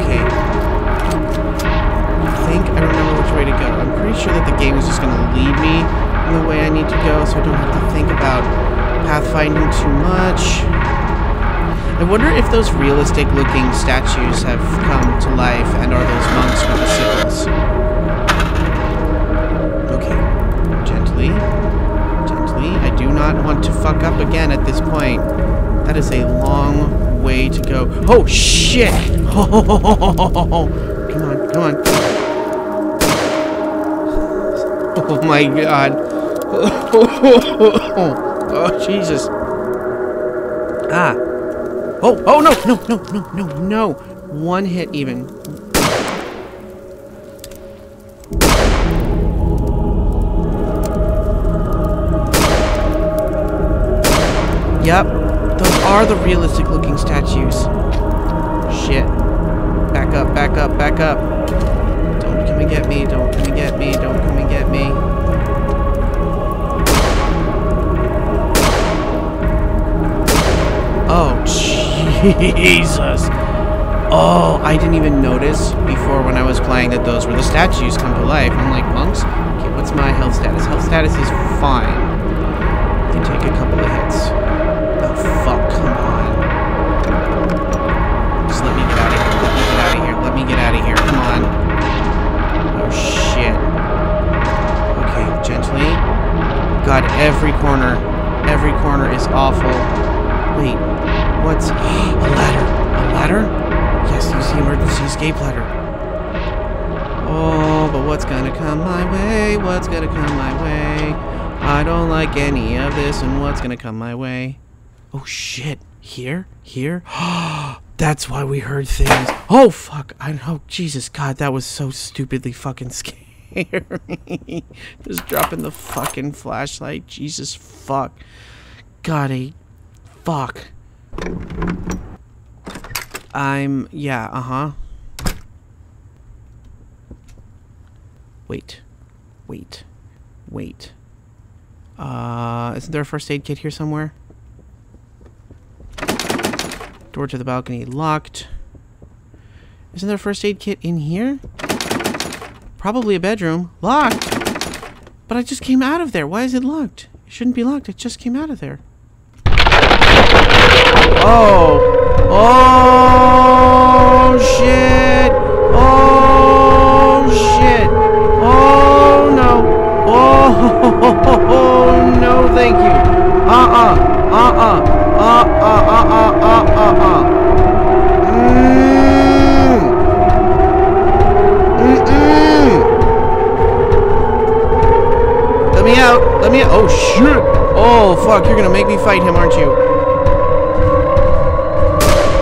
Okay. I think I don't remember which way to go. I'm pretty sure that the game is just going to lead me in the way I need to go, so I don't have to think about pathfinding too much. I wonder if those realistic-looking statues have come to life, and are those monks with the sickles? Okay. Gently. Gently. I do not want to fuck up again at this point. That is a long way to go. Oh, shit! Oh. Come on, come on. Oh, my God. Oh, Jesus. Ah. Oh, oh, no, no, no, no, no, no. One hit even. Yep. Those are the realistic looking statues. Shit. Back up, back up, back up. Don't come and get me, don't come and get me, don't come and get me. Oh, Jesus. Oh, I didn't even notice before when I was playing that those were the statues come to life. I'm like, monks? Okay, what's my health status? Health status is fine. You can take a couple of hits. Oh, fuck, come on. Just let me get out of here. Let me get out of here. Let me get out of here. Come on. Oh, shit. Okay, gently. God, every corner. Every corner is awful. Wait, what's... a ladder. A ladder? Yes, use the emergency escape ladder. Oh, but what's gonna come my way? What's gonna come my way? I don't like any of this, and what's gonna come my way? Oh, shit. Here? Here? That's why we heard things. Oh, fuck. I know. Jesus, God, that was so stupidly fucking scary. Just dropping the fucking flashlight. Jesus, fuck. God, I... Fuck. I'm... yeah, uh-huh. Wait. Wait. Wait. Isn't there a first aid kit here somewhere? Door to the balcony locked. Isn't there a first aid kit in here? Probably a bedroom. Locked! But I just came out of there. Why is it locked? It shouldn't be locked. It just came out of there. Oh! Oh shit! Oh shit! Oh no! Oh no! Thank you. Let me out! Let me out! Oh shit! Oh fuck! You're gonna make me fight him, aren't you?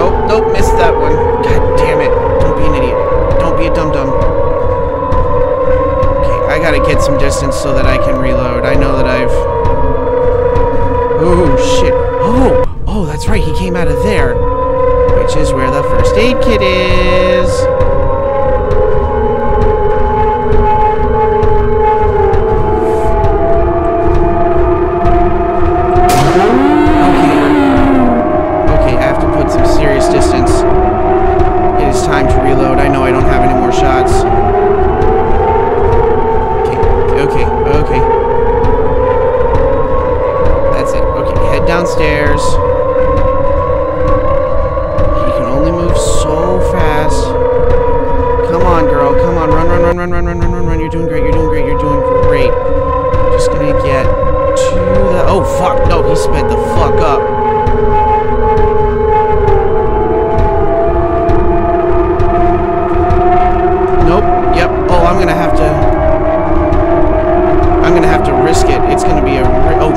Oh, nope, missed that one. God damn it. Don't be an idiot. Don't be a dum-dum. Okay, I gotta get some distance so that I can reload. I know that I've... oh, shit. Oh! Oh, that's right, he came out of there. Which is where the first aid kit is. Oh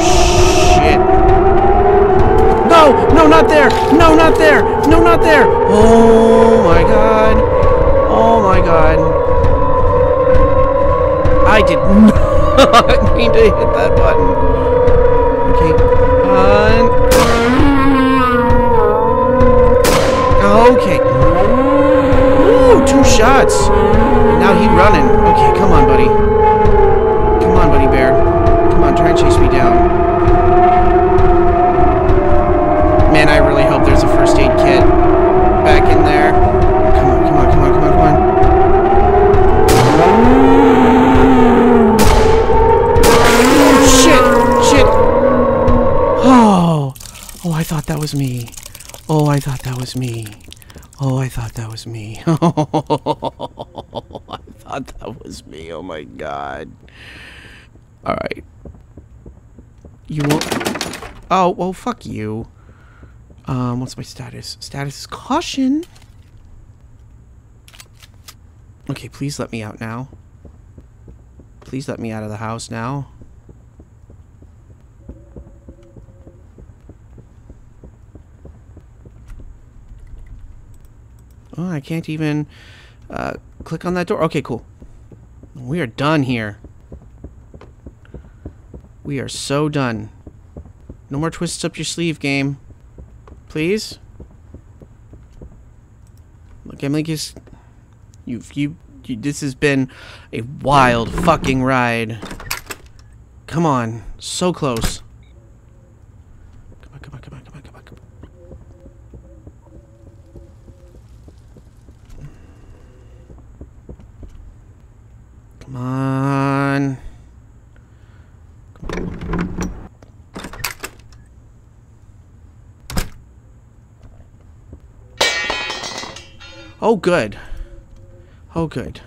not there! No, not there! No, not there! Oh my god! Oh my god! I did not mean to hit that button. Okay. Okay. Ooh, two shots. Now he's running. Okay, come on, buddy. Come on, buddy bear. Come on, try and chase me down. Man, I really hope there's a first aid kit back in there. Come on, come on, come on, come on, come on. Oh, shit, shit. Oh, oh, I thought that was me. Oh, I thought that was me. Oh, I thought that was me. Oh, I thought that was me. Oh my god. All right. You won't. Oh, well, fuck you. What's my status? Status is caution. Okay, please let me out now. Please let me out of the house now. Oh, I can't even click on that door. Okay, cool. We are done here. We are so done. No more twists up your sleeve, game. Please? Look, Emily, just... You... This has been a wild fucking ride. Come on. So close. Come on, come on, come on, come on, come on, come on. Come on. Oh, good. Oh, good.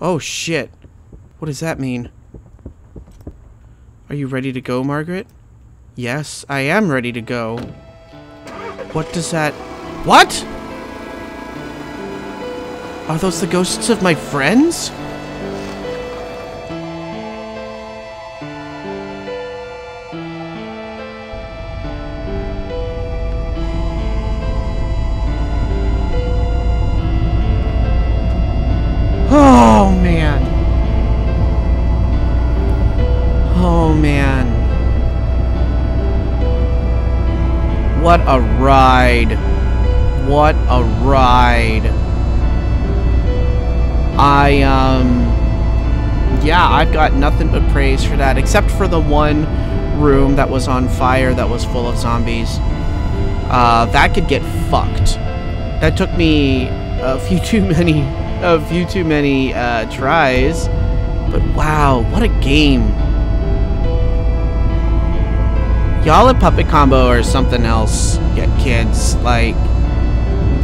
Oh, shit. What does that mean? Are you ready to go, Margaret? Yes, I am ready to go. What does that... What?! Are those the ghosts of my friends?! What a ride. What a ride. Yeah, I've got nothing but praise for that, except for the one room that was on fire that was full of zombies. That could get fucked. That took me a few too many tries, but wow, what a game. Y'all at Puppet Combo or something else, yeah, kids. Like,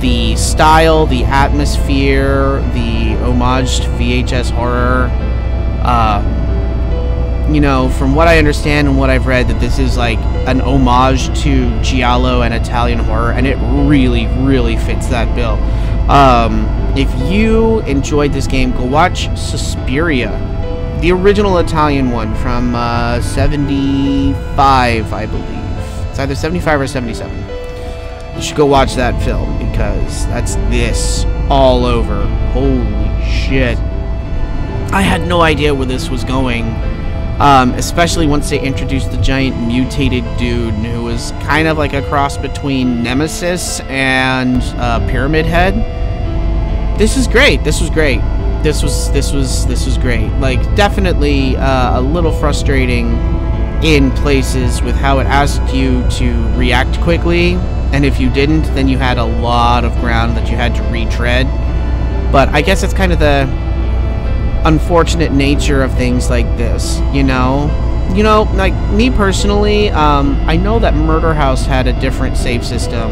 the style, the atmosphere, the homage to VHS horror. You know, from what I understand and what I've read, that this is like an homage to Giallo and Italian horror, and it really, really fits that bill. If you enjoyed this game, go watch Suspiria. The original Italian one from 75, I believe. It's either 75 or 77. You should go watch that film because that's this all over. Holy shit. I had no idea where this was going. Especially once they introduced the giant mutated dude who was kind of like a cross between Nemesis and Pyramid Head. This is great. This was great. This was great. Like, definitely a little frustrating in places with how it asked you to react quickly, and if you didn't, then you had a lot of ground that you had to retread. But I guess it's kind of the unfortunate nature of things like this, you know? You know, like, me personally, I know that Murder House had a different save system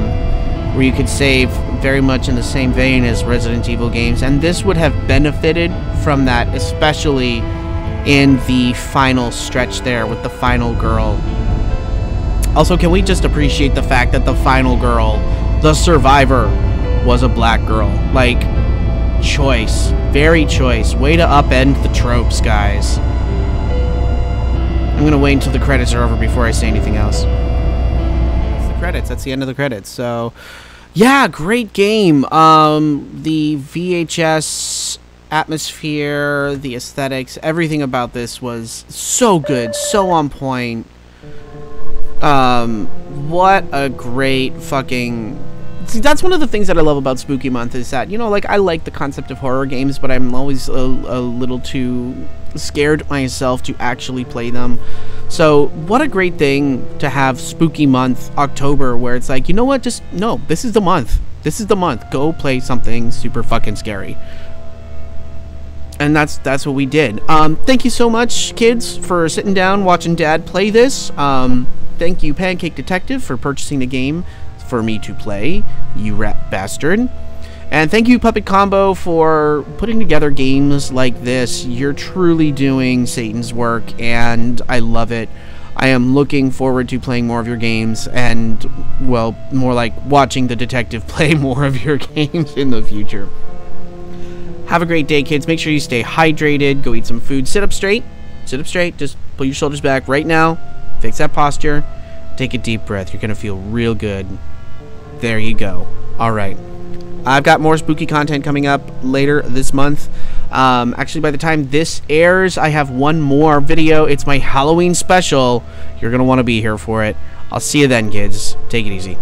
where you could save very much in the same vein as Resident Evil games, and this would have benefited from that, especially in the final stretch there with the final girl. Also, can we just appreciate the fact that the final girl, the survivor, was a black girl? Like, choice. Very choice. Way to upend the tropes, guys. I'm gonna wait until the credits are over before I say anything else. That's the credits. That's the end of the credits. So, yeah, great game. The VHS atmosphere, the aesthetics, everything about this was so good, so on point. What a great fucking... See, that's one of the things that I love about Spooky Month is that, you know, like, I like the concept of horror games, but I'm always a little too scared myself to actually play them. So what a great thing to have Spooky Month, October, where it's like, you know what, just, no, this is the month. This is the month. Go play something super fucking scary. And that's what we did. Thank you so much, kids, for sitting down, watching Dad play this. Thank you, Pancake Detective, for purchasing the game for me to play, you rat bastard. And thank you, Puppet Combo, for putting together games like this. You're truly doing Satan's work, and I love it. I am looking forward to playing more of your games, and, well, more like watching the detective play more of your games in the future. Have a great day, kids. Make sure you stay hydrated. Go eat some food. Sit up straight. Sit up straight. Just pull your shoulders back right now. Fix that posture. Take a deep breath. You're going to feel real good. There you go. All right. I've got more spooky content coming up later this month. Actually, by the time this airs, I have one more video. It's my Halloween special. You're going to want to be here for it. I'll see you then, kids. Take it easy.